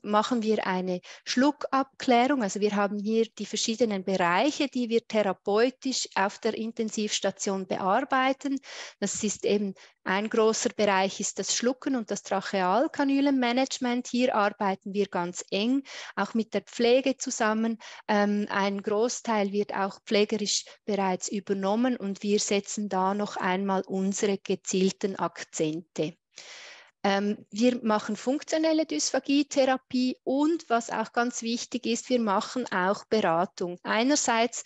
machen wir eine Schluckabklärung. Also wir haben hier die verschiedenen Bereiche, die wir therapeutisch auf der Intensivstation bearbeiten. Das ist eben ein großer Bereich ist das Schlucken und das Trachealkanülenmanagement. Hier arbeiten wir ganz eng, auch mit der Pflege zusammen. Ein Großteil wird auch pflegerisch bereits übernommen und wir setzen da noch einmal unsere gezielten Akzente. Wir machen funktionelle Dysphagietherapie und was auch ganz wichtig ist, wir machen auch Beratung. Einerseits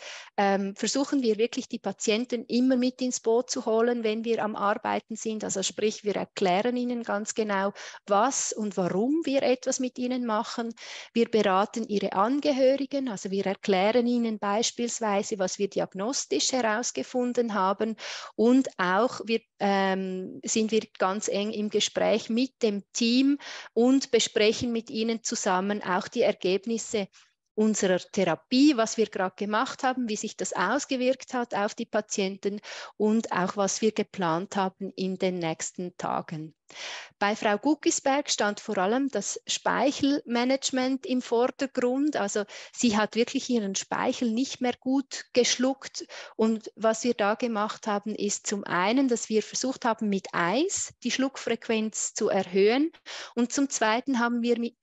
versuchen wir wirklich die Patienten immer mit ins Boot zu holen, wenn wir am Arbeiten sind. Also sprich, wir erklären ihnen ganz genau, was und warum wir etwas mit ihnen machen. Wir beraten ihre Angehörigen, also wir erklären ihnen beispielsweise, was wir diagnostisch herausgefunden haben und auch sind wir ganz eng im Gespräch mit dem Team und besprechen mit ihnen zusammen auch die Ergebnisse unserer Therapie, was wir gerade gemacht haben, wie sich das ausgewirkt hat auf die Patienten und auch was wir geplant haben in den nächsten Tagen. Bei Frau Guggisberg stand vor allem das Speichelmanagement im Vordergrund. Also sie hat wirklich ihren Speichel nicht mehr gut geschluckt. Und was wir da gemacht haben, ist zum einen, dass wir versucht haben, mit Eis die Schluckfrequenz zu erhöhen. Und zum Zweiten haben wir mit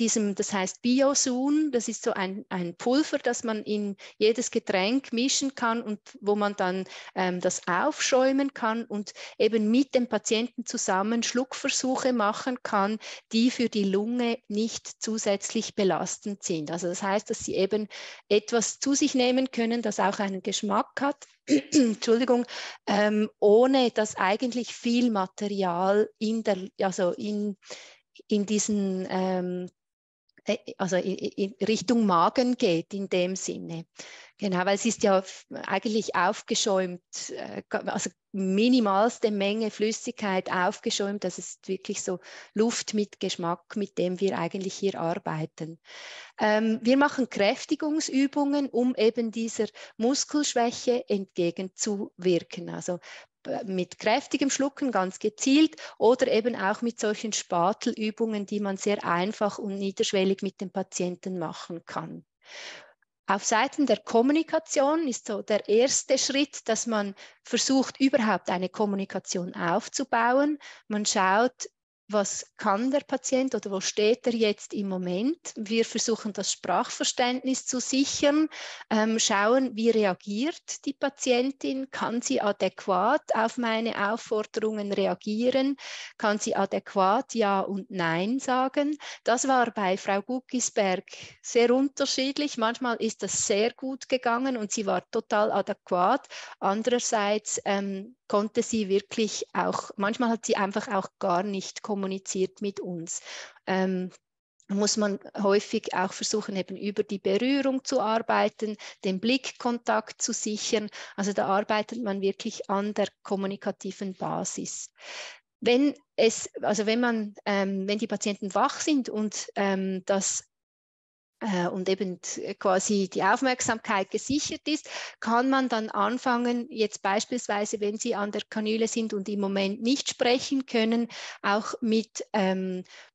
diesem, das heißt BioZoon, das ist so ein Pulver, das man in jedes Getränk mischen kann und wo man dann das aufschäumen kann und eben mit dem Patienten Patienten zusammen Schluckversuche machen kann, die für die Lunge nicht zusätzlich belastend sind. Also das heißt, dass sie eben etwas zu sich nehmen können, das auch einen Geschmack hat, Entschuldigung, ohne dass eigentlich viel Material in Richtung Magen geht in dem Sinne. Genau, weil es ist ja eigentlich aufgeschäumt, also minimalste Menge Flüssigkeit aufgeschäumt. Das ist wirklich so Luft mit Geschmack, mit dem wir eigentlich hier arbeiten. Wir machen Kräftigungsübungen, um eben dieser Muskelschwäche entgegenzuwirken. Also mit kräftigem Schlucken ganz gezielt oder eben auch mit solchen Spatelübungen, die man sehr einfach und niederschwellig mit dem Patienten machen kann. Auf Seiten der Kommunikation ist so der erste Schritt, dass man versucht, überhaupt eine Kommunikation aufzubauen. Man schaut, was kann der Patient oder wo steht er jetzt im Moment? Wir versuchen, das Sprachverständnis zu sichern, schauen, wie reagiert die Patientin? Kann sie adäquat auf meine Aufforderungen reagieren? Kann sie adäquat Ja und Nein sagen? Das war bei Frau Guggisberg sehr unterschiedlich. Manchmal ist das sehr gut gegangen und sie war total adäquat. Andererseits konnte sie wirklich auch, manchmal hat sie einfach auch gar nicht kommuniziert mit uns. Muss man häufig auch versuchen, eben über die Berührung zu arbeiten, den Blickkontakt zu sichern. Also da arbeitet man wirklich an der kommunikativen Basis. Wenn die Patienten wach sind und eben quasi die Aufmerksamkeit gesichert ist, kann man dann anfangen, jetzt beispielsweise, wenn sie an der Kanüle sind und im Moment nicht sprechen können, auch mit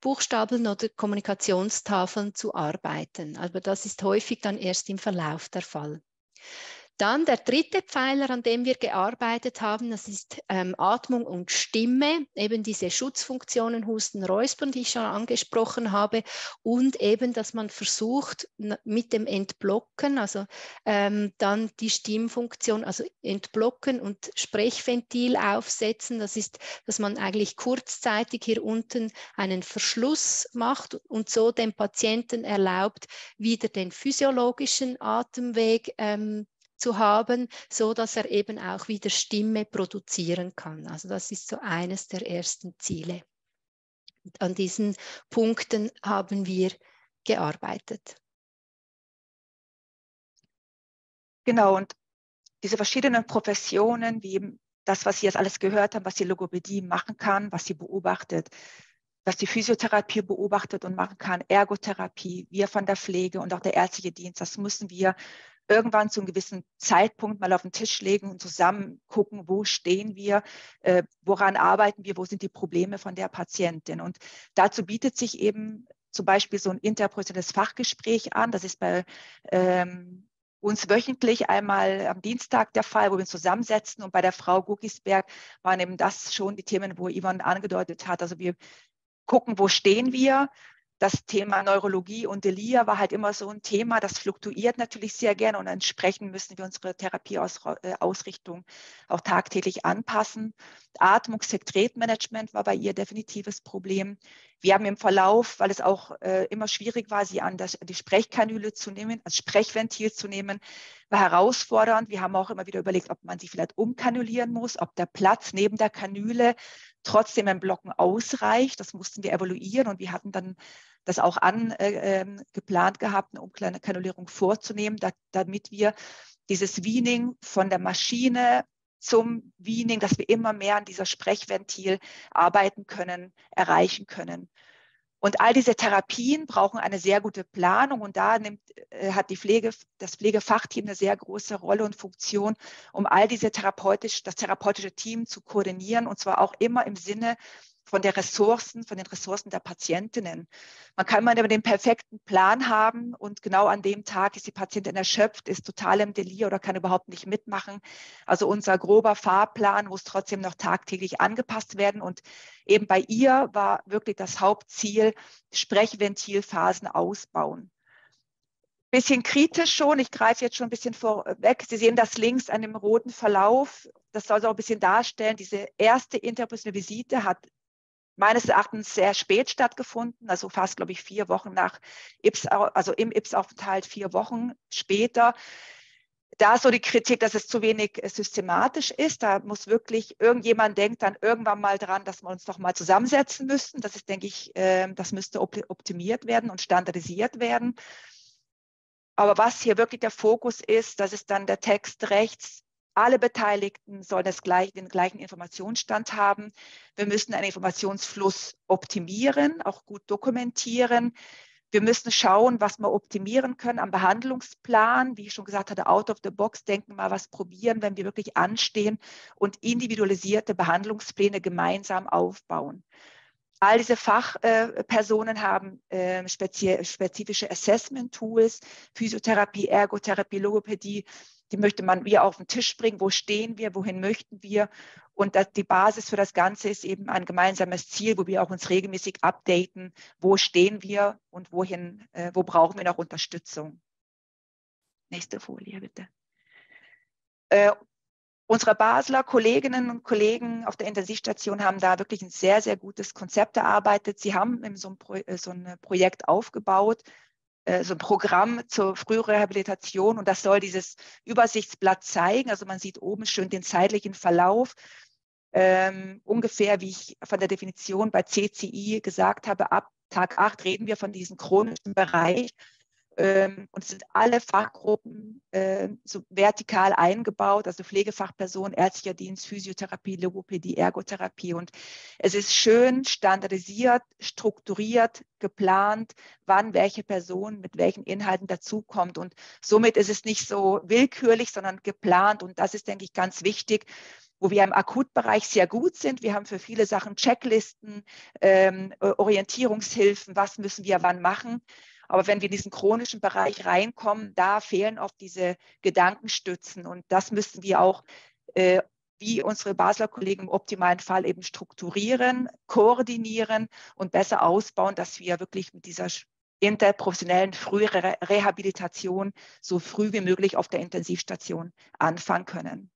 Buchstaben oder Kommunikationstafeln zu arbeiten. Aber das ist häufig dann erst im Verlauf der Fall. Dann der dritte Pfeiler, an dem wir gearbeitet haben, das ist Atmung und Stimme, eben diese Schutzfunktionen, Husten, Räuspern, die ich schon angesprochen habe, und eben, dass man versucht, mit dem Entblocken, also dann die Stimmfunktion, also Entblocken und Sprechventil aufsetzen, das ist, dass man eigentlich kurzzeitig hier unten einen Verschluss macht und so dem Patienten erlaubt, wieder den physiologischen Atemweg zu haben, so dass er eben auch wieder Stimme produzieren kann. Also das ist so eines der ersten Ziele. Und an diesen Punkten haben wir gearbeitet. Genau, und diese verschiedenen Professionen, wie eben das, was Sie jetzt alles gehört haben, was die Logopädie machen kann, was sie beobachtet, was die Physiotherapie beobachtet und machen kann, Ergotherapie, wir von der Pflege und auch der ärztliche Dienst, das müssen wir irgendwann zu einem gewissen Zeitpunkt mal auf den Tisch legen und zusammen gucken, wo stehen wir, woran arbeiten wir, wo sind die Probleme von der Patientin. Und dazu bietet sich eben zum Beispiel so ein interprofessionelles Fachgespräch an. Das ist bei uns wöchentlich einmal am Dienstag der Fall, wo wir uns zusammensetzen. Und bei der Frau Guggisberg waren eben das schon die Themen, wo Yvonne angedeutet hat. Also wir gucken, wo stehen wir. Das Thema Neurologie und Delir war halt immer so ein Thema, das fluktuiert natürlich sehr gerne und entsprechend müssen wir unsere Therapieausrichtung auch tagtäglich anpassen. Atmungs-Sekretmanagement war bei ihr definitives Problem. Wir haben im Verlauf, weil es auch immer schwierig war, sie an die Sprechkanüle zu nehmen, als Sprechventil zu nehmen, war herausfordernd. Wir haben auch immer wieder überlegt, ob man sie vielleicht umkanulieren muss, ob der Platz neben der Kanüle trotzdem im Blocken ausreicht. Das mussten wir evaluieren und wir hatten dann das auch geplant gehabt, eine Umkanulierung vorzunehmen, damit wir dieses Weaning von der Maschine zum Weaning, dass wir immer mehr an dieser Sprechventil arbeiten können, erreichen können. Und all diese Therapien brauchen eine sehr gute Planung und da hat das Pflegefachteam eine sehr große Rolle und Funktion, um all diese das therapeutische Team zu koordinieren und zwar auch immer im Sinne von den Ressourcen der Patientinnen. Man kann immer den perfekten Plan haben und genau an dem Tag ist die Patientin erschöpft, ist total im Delir oder kann überhaupt nicht mitmachen. Also unser grober Fahrplan muss trotzdem noch tagtäglich angepasst werden und eben bei ihr war wirklich das Hauptziel, Sprechventilphasen ausbauen. Bisschen kritisch schon, ich greife jetzt schon ein bisschen vorweg. Sie sehen das links an dem roten Verlauf. das soll so ein bisschen darstellen, diese erste interprofessionelle Visite hat meines Erachtens sehr spät stattgefunden, also fast, glaube ich, 4 Wochen nach IPS, also im IPS-Aufenthalt 4 Wochen später. Da ist so die Kritik, dass es zu wenig systematisch ist. Da muss wirklich irgendjemand denkt dann irgendwann mal dran, dass wir uns doch mal zusammensetzen müssen. Das ist, denke ich, das müsste optimiert werden und standardisiert werden. Aber was hier wirklich der Fokus ist, das ist dann der Text rechts. Alle Beteiligten sollen den gleichen Informationsstand haben. Wir müssen einen Informationsfluss optimieren, auch gut dokumentieren. Wir müssen schauen, was wir optimieren können am Behandlungsplan. Wie ich schon gesagt hatte, out of the box denken, mal was probieren, wenn wir wirklich anstehen und individualisierte Behandlungspläne gemeinsam aufbauen. All diese Fachpersonen haben spezifische Assessment-Tools, Physiotherapie, Ergotherapie, Logopädie. Die möchte man wieder auf den Tisch bringen. Wo stehen wir? Wohin möchten wir? Und die Basis für das Ganze ist eben ein gemeinsames Ziel, wo wir auch uns regelmäßig updaten. Wo stehen wir und wo brauchen wir noch Unterstützung? Nächste Folie, bitte. Unsere Basler Kolleginnen und Kollegen auf der Intensivstation haben da wirklich ein sehr, sehr gutes Konzept erarbeitet. Sie haben so ein Projekt aufgebaut, so ein Programm zur Frührehabilitation, und das soll dieses Übersichtsblatt zeigen. Also man sieht oben schön den zeitlichen Verlauf, ungefähr wie ich von der Definition bei CCI gesagt habe, ab Tag 8 reden wir von diesem chronischen Bereich, und es sind alle Fachgruppen so vertikal eingebaut, also Pflegefachpersonen, ärztlicher Dienst, Physiotherapie, Logopädie, Ergotherapie, und es ist schön standardisiert, strukturiert, geplant, wann welche Person mit welchen Inhalten dazukommt, und somit ist es nicht so willkürlich, sondern geplant, und das ist, denke ich, ganz wichtig, wo wir im Akutbereich sehr gut sind. Wir haben für viele Sachen Checklisten, Orientierungshilfen, was müssen wir wann machen. Aber wenn wir in diesen chronischen Bereich reinkommen, da fehlen oft diese Gedankenstützen. Und das müssen wir auch, wie unsere Basler Kollegen im optimalen Fall, eben strukturieren, koordinieren und besser ausbauen, dass wir wirklich mit dieser interprofessionellen Frührehabilitation so früh wie möglich auf der Intensivstation anfangen können.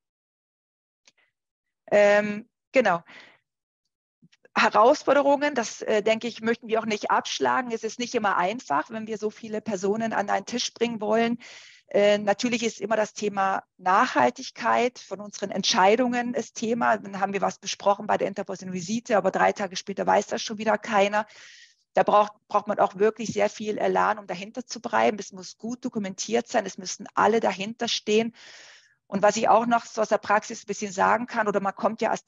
Genau. Herausforderungen, das denke ich, möchten wir auch nicht abschlagen. Es ist nicht immer einfach, wenn wir so viele Personen an einen Tisch bringen wollen. Natürlich ist immer das Thema Nachhaltigkeit von unseren Entscheidungen das Thema. Dann haben wir was besprochen bei der interprofessionellen Visite, aber 3 Tage später weiß das schon wieder keiner. Da braucht man auch wirklich sehr viel Elan, um dahinter zu bleiben. Es muss gut dokumentiert sein, es müssen alle dahinter stehen. Und was ich auch noch so aus der Praxis ein bisschen sagen kann, oder man kommt ja als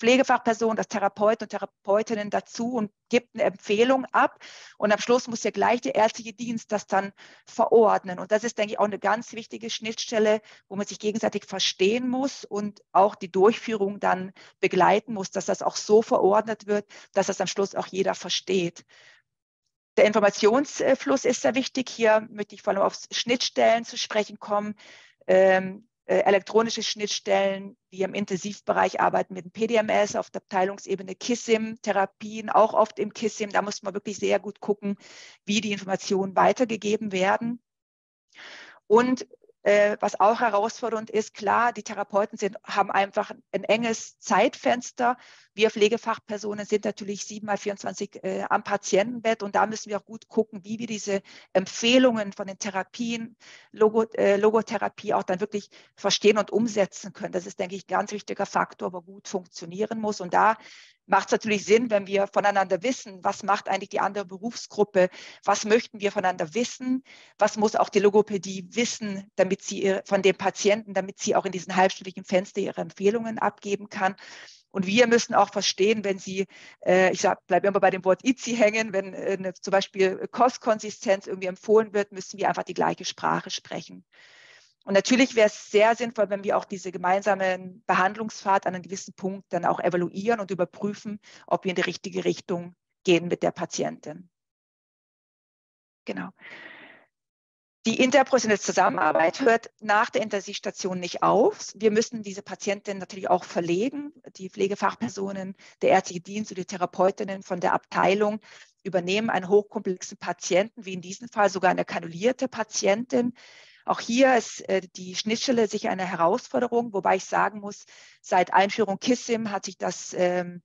Pflegefachperson, als Therapeuten und Therapeutinnen dazu und gibt eine Empfehlung ab. Und am Schluss muss ja gleich der ärztliche Dienst das dann verordnen. Und das ist, denke ich, auch eine ganz wichtige Schnittstelle, wo man sich gegenseitig verstehen muss und auch die Durchführung dann begleiten muss, dass das auch so verordnet wird, dass das am Schluss auch jeder versteht. Der Informationsfluss ist sehr wichtig. Hier möchte ich vor allem auf Schnittstellen zu sprechen kommen. Elektronische Schnittstellen, die im Intensivbereich arbeiten mit dem PDMS, auf der Abteilungsebene KISIM, Therapien, auch oft im KISIM. Da muss man wirklich sehr gut gucken, wie die Informationen weitergegeben werden. Und was auch herausfordernd ist, klar, die Therapeuten haben einfach ein enges Zeitfenster. Wir Pflegefachpersonen sind natürlich 7×24 am Patientenbett, und da müssen wir auch gut gucken, wie wir diese Empfehlungen von den Therapien, Logotherapie auch dann wirklich verstehen und umsetzen können. Das ist, denke ich, ein ganz wichtiger Faktor, wo gut funktionieren muss. Und da macht es natürlich Sinn, wenn wir voneinander wissen, was macht eigentlich die andere Berufsgruppe, was möchten wir voneinander wissen, was muss auch die Logopädie wissen, damit sie von den Patienten, damit sie auch in diesen halbstündigen Fenster ihre Empfehlungen abgeben kann. Und wir müssen auch verstehen, wenn sie, bleibe immer bei dem Wort ICI hängen, wenn zum Beispiel Kostkonsistenz irgendwie empfohlen wird, müssen wir einfach die gleiche Sprache sprechen. Und natürlich wäre es sehr sinnvoll, wenn wir auch diese gemeinsame Behandlungspfad an einem gewissen Punkt dann auch evaluieren und überprüfen, ob wir in die richtige Richtung gehen mit der Patientin. Genau. Die interprofessionelle Zusammenarbeit hört nach der Intensivstation nicht auf. Wir müssen diese Patientin natürlich auch verlegen. Die Pflegefachpersonen, der ärztliche Dienst und die Therapeutinnen von der Abteilung übernehmen einen hochkomplexen Patienten, wie in diesem Fall sogar eine kanulierte Patientin. Auch hier ist die Schnittstelle sicher eine Herausforderung, wobei ich sagen muss, seit Einführung KISIM hat sich das, indem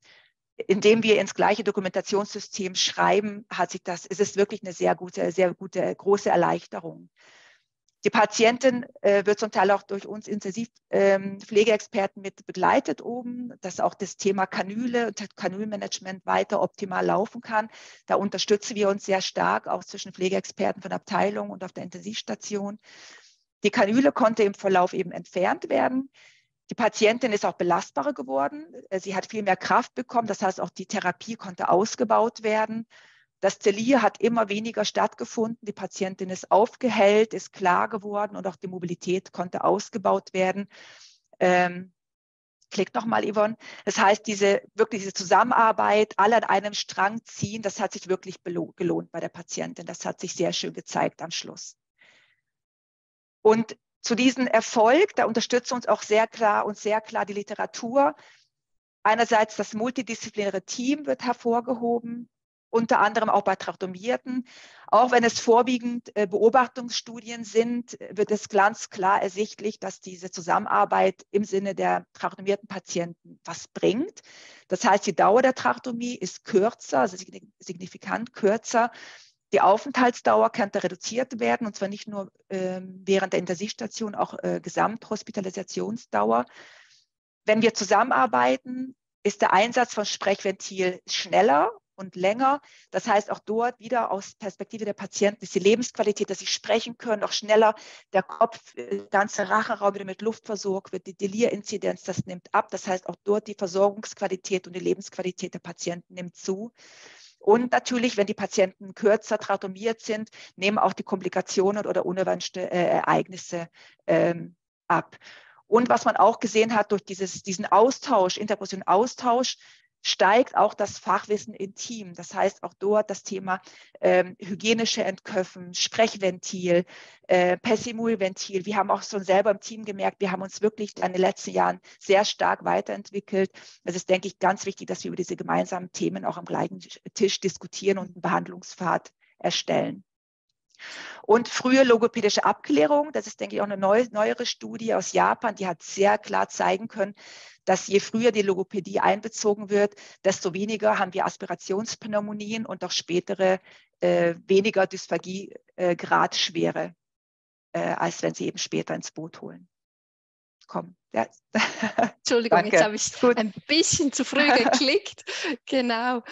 wir ins gleiche Dokumentationssystem schreiben, es ist wirklich eine sehr gute, große Erleichterung. Die Patientin wird zum Teil auch durch uns Intensivpflegeexperten mit begleitet oben, dass auch das Thema Kanüle und Kanülenmanagement weiter optimal laufen kann. Da unterstützen wir uns sehr stark, auch zwischen Pflegeexperten von der Abteilung und auf der Intensivstation. Die Kanüle konnte im Verlauf eben entfernt werden. Die Patientin ist auch belastbarer geworden. Sie hat viel mehr Kraft bekommen. Das heißt, auch die Therapie konnte ausgebaut werden. Das Zelier hat immer weniger stattgefunden. Die Patientin ist aufgehellt, ist klar geworden und auch die Mobilität konnte ausgebaut werden. Klick nochmal, Yvonne. Das heißt, diese Zusammenarbeit, alle an einem Strang ziehen, das hat sich wirklich gelohnt bei der Patientin. Das hat sich sehr schön gezeigt am Schluss. Und zu diesem Erfolg, da unterstützt uns auch sehr klar die Literatur. Einerseits das multidisziplinäre Team wird hervorgehoben, unter anderem auch bei Tracheotomierten. Auch wenn es vorwiegend Beobachtungsstudien sind, wird es ganz klar ersichtlich, dass diese Zusammenarbeit im Sinne der tracheotomierten Patienten was bringt. Das heißt, die Dauer der Tracheotomie ist kürzer, also signifikant kürzer. Die Aufenthaltsdauer könnte reduziert werden, und zwar nicht nur während der Intensivstation, auch Gesamthospitalisationsdauer. Wenn wir zusammenarbeiten, ist der Einsatz von Sprechventil schneller und länger. Das heißt, auch dort wieder aus Perspektive der Patienten ist die Lebensqualität, dass sie sprechen können, auch schneller. Der Kopf, der ganze Rachenraum wieder mit Luft versorgt wird, die Delirinzidenz, das nimmt ab. Das heißt, auch dort die Versorgungsqualität und die Lebensqualität der Patienten nimmt zu. Und natürlich, wenn die Patienten kürzer tracheotomiert sind, nehmen auch die Komplikationen oder unerwünschte Ereignisse ab. Und was man auch gesehen hat, durch diesen Austausch, interprofessionellen Austausch, steigt auch das Fachwissen im Team. Das heißt, auch dort das Thema hygienische Entköpfen, Sprechventil, Pessimulventil. Wir haben auch schon selber im Team gemerkt, wir haben uns wirklich in den letzten Jahren sehr stark weiterentwickelt. Es ist, denke ich, ganz wichtig, dass wir über diese gemeinsamen Themen auch am gleichen Tisch diskutieren und einen Behandlungspfad erstellen. Und frühe logopädische Abklärung, das ist, denke ich, auch eine neuere Studie aus Japan, die hat sehr klar zeigen können, dass je früher die Logopädie einbezogen wird, desto weniger haben wir Aspirationspneumonien und auch spätere weniger Dysphagie-Gradschwere, als wenn sie eben später ins Boot holen. Kommen. Ja. Entschuldigung, danke. Jetzt habe ich ein bisschen zu früh geklickt. Genau.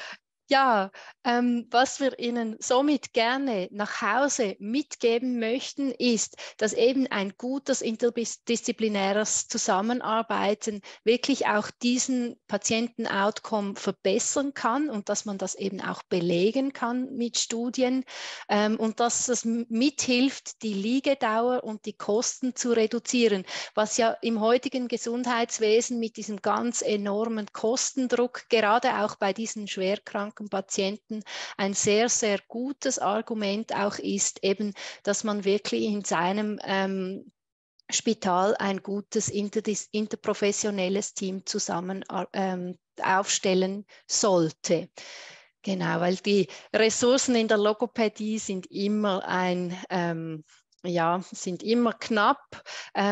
Ja, was wir Ihnen somit gerne nach Hause mitgeben möchten, ist, dass eben ein gutes interdisziplinäres Zusammenarbeiten wirklich auch diesen Patienten-Outcome verbessern kann und dass man das eben auch belegen kann mit Studien und dass es mithilft, die Liegedauer und die Kosten zu reduzieren, was ja im heutigen Gesundheitswesen mit diesem ganz enormen Kostendruck, gerade auch bei diesen schwerkranken Patienten, ein sehr gutes Argument auch ist, eben, dass man wirklich in seinem Spital ein gutes interprofessionelles Team zusammen aufstellen sollte. Genau, weil die Ressourcen in der Logopädie sind immer knapp.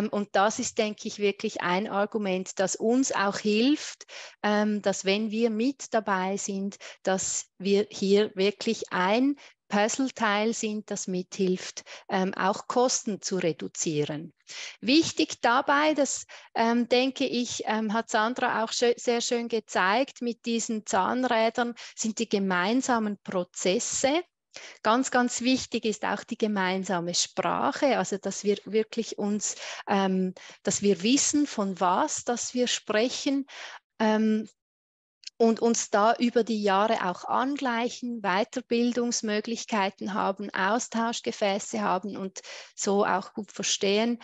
Und das ist, denke ich, wirklich ein Argument, das uns auch hilft, dass, wenn wir mit dabei sind, dass wir hier wirklich ein Puzzleteil sind, das mithilft, auch Kosten zu reduzieren. Wichtig dabei, das denke ich, hat Sandra auch sehr schön gezeigt, mit diesen Zahnrädern sind die gemeinsamen Prozesse. Ganz wichtig ist auch die gemeinsame Sprache, also dass wir wirklich dass wir wissen, von was, dass wir sprechen, und uns da über die Jahre auch angleichen, Weiterbildungsmöglichkeiten haben, Austauschgefäße haben und so auch gut verstehen,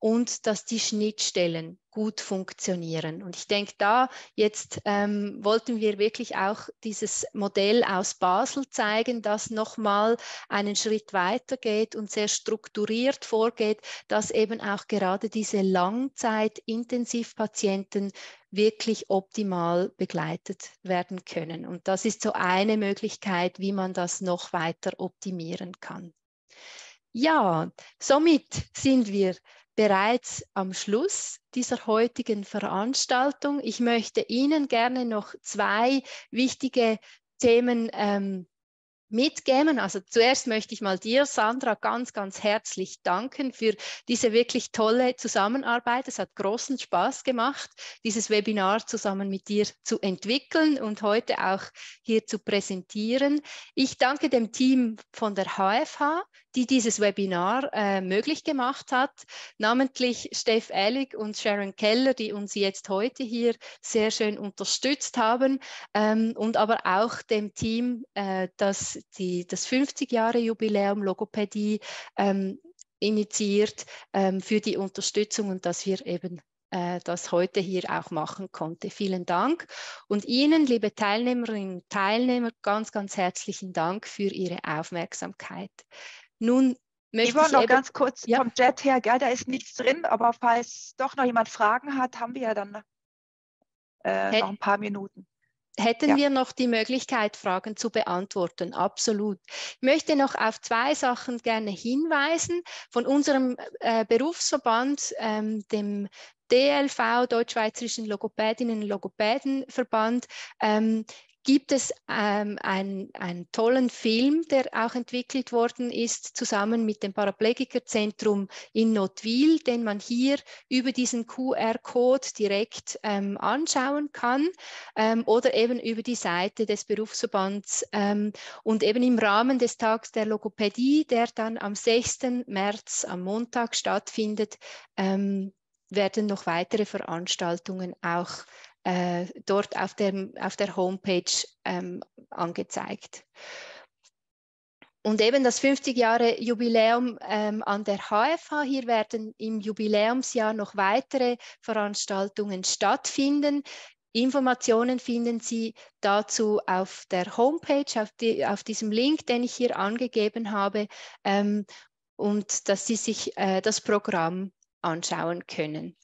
und dass die Schnittstellen gut funktionieren. Und ich denke, da jetzt wollten wir wirklich auch dieses Modell aus Basel zeigen, das nochmal einen Schritt weiter geht und sehr strukturiert vorgeht, dass eben auch gerade diese Langzeit-Intensivpatienten wirklich optimal begleitet werden können. Und das ist so eine Möglichkeit, wie man das noch weiter optimieren kann. Ja, somit sind wir bereits am Schluss dieser heutigen Veranstaltung. Ich möchte Ihnen gerne noch zwei wichtige Themen mitgeben. Also zuerst möchte ich mal dir, Sandra, ganz, ganz herzlich danken für diese wirklich tolle Zusammenarbeit. Es hat großen Spaß gemacht, dieses Webinar zusammen mit dir zu entwickeln und heute auch hier zu präsentieren. Ich danke dem Team von der HFH, die dieses Webinar möglich gemacht hat, namentlich Steff Ellig und Sharon Keller, die uns jetzt heute hier sehr schön unterstützt haben, und aber auch dem Team, das das 50-Jahre-Jubiläum Logopädie initiiert, für die Unterstützung und dass wir eben das heute hier auch machen konnte. Vielen Dank. Und Ihnen, liebe Teilnehmerinnen und Teilnehmer, ganz, ganz herzlichen Dank für Ihre Aufmerksamkeit. Nun möchte ich noch ganz kurz vom Chat her, gell, da ist nichts drin, aber falls doch noch jemand Fragen hat, haben wir ja dann noch ein paar Minuten. Hätten wir noch die Möglichkeit, Fragen zu beantworten? Absolut. Ich möchte noch auf zwei Sachen gerne hinweisen. Von unserem Berufsverband, dem DLV, Deutschschweizerischen Logopädinnen und Logopädenverband, gibt es einen tollen Film, der auch entwickelt worden ist, zusammen mit dem Paraplegikerzentrum in Notwil, den man hier über diesen QR-Code direkt anschauen kann, oder eben über die Seite des Berufsverbands, und eben im Rahmen des Tags der Logopädie, der dann am 6. März am Montag stattfindet, werden noch weitere Veranstaltungen auch dort auf der Homepage angezeigt. Und eben das 50-Jahre-Jubiläum an der HFH. Hier werden im Jubiläumsjahr noch weitere Veranstaltungen stattfinden. Informationen finden Sie dazu auf der Homepage, auf diesem Link, den ich hier angegeben habe, und dass Sie sich das Programm anschauen können.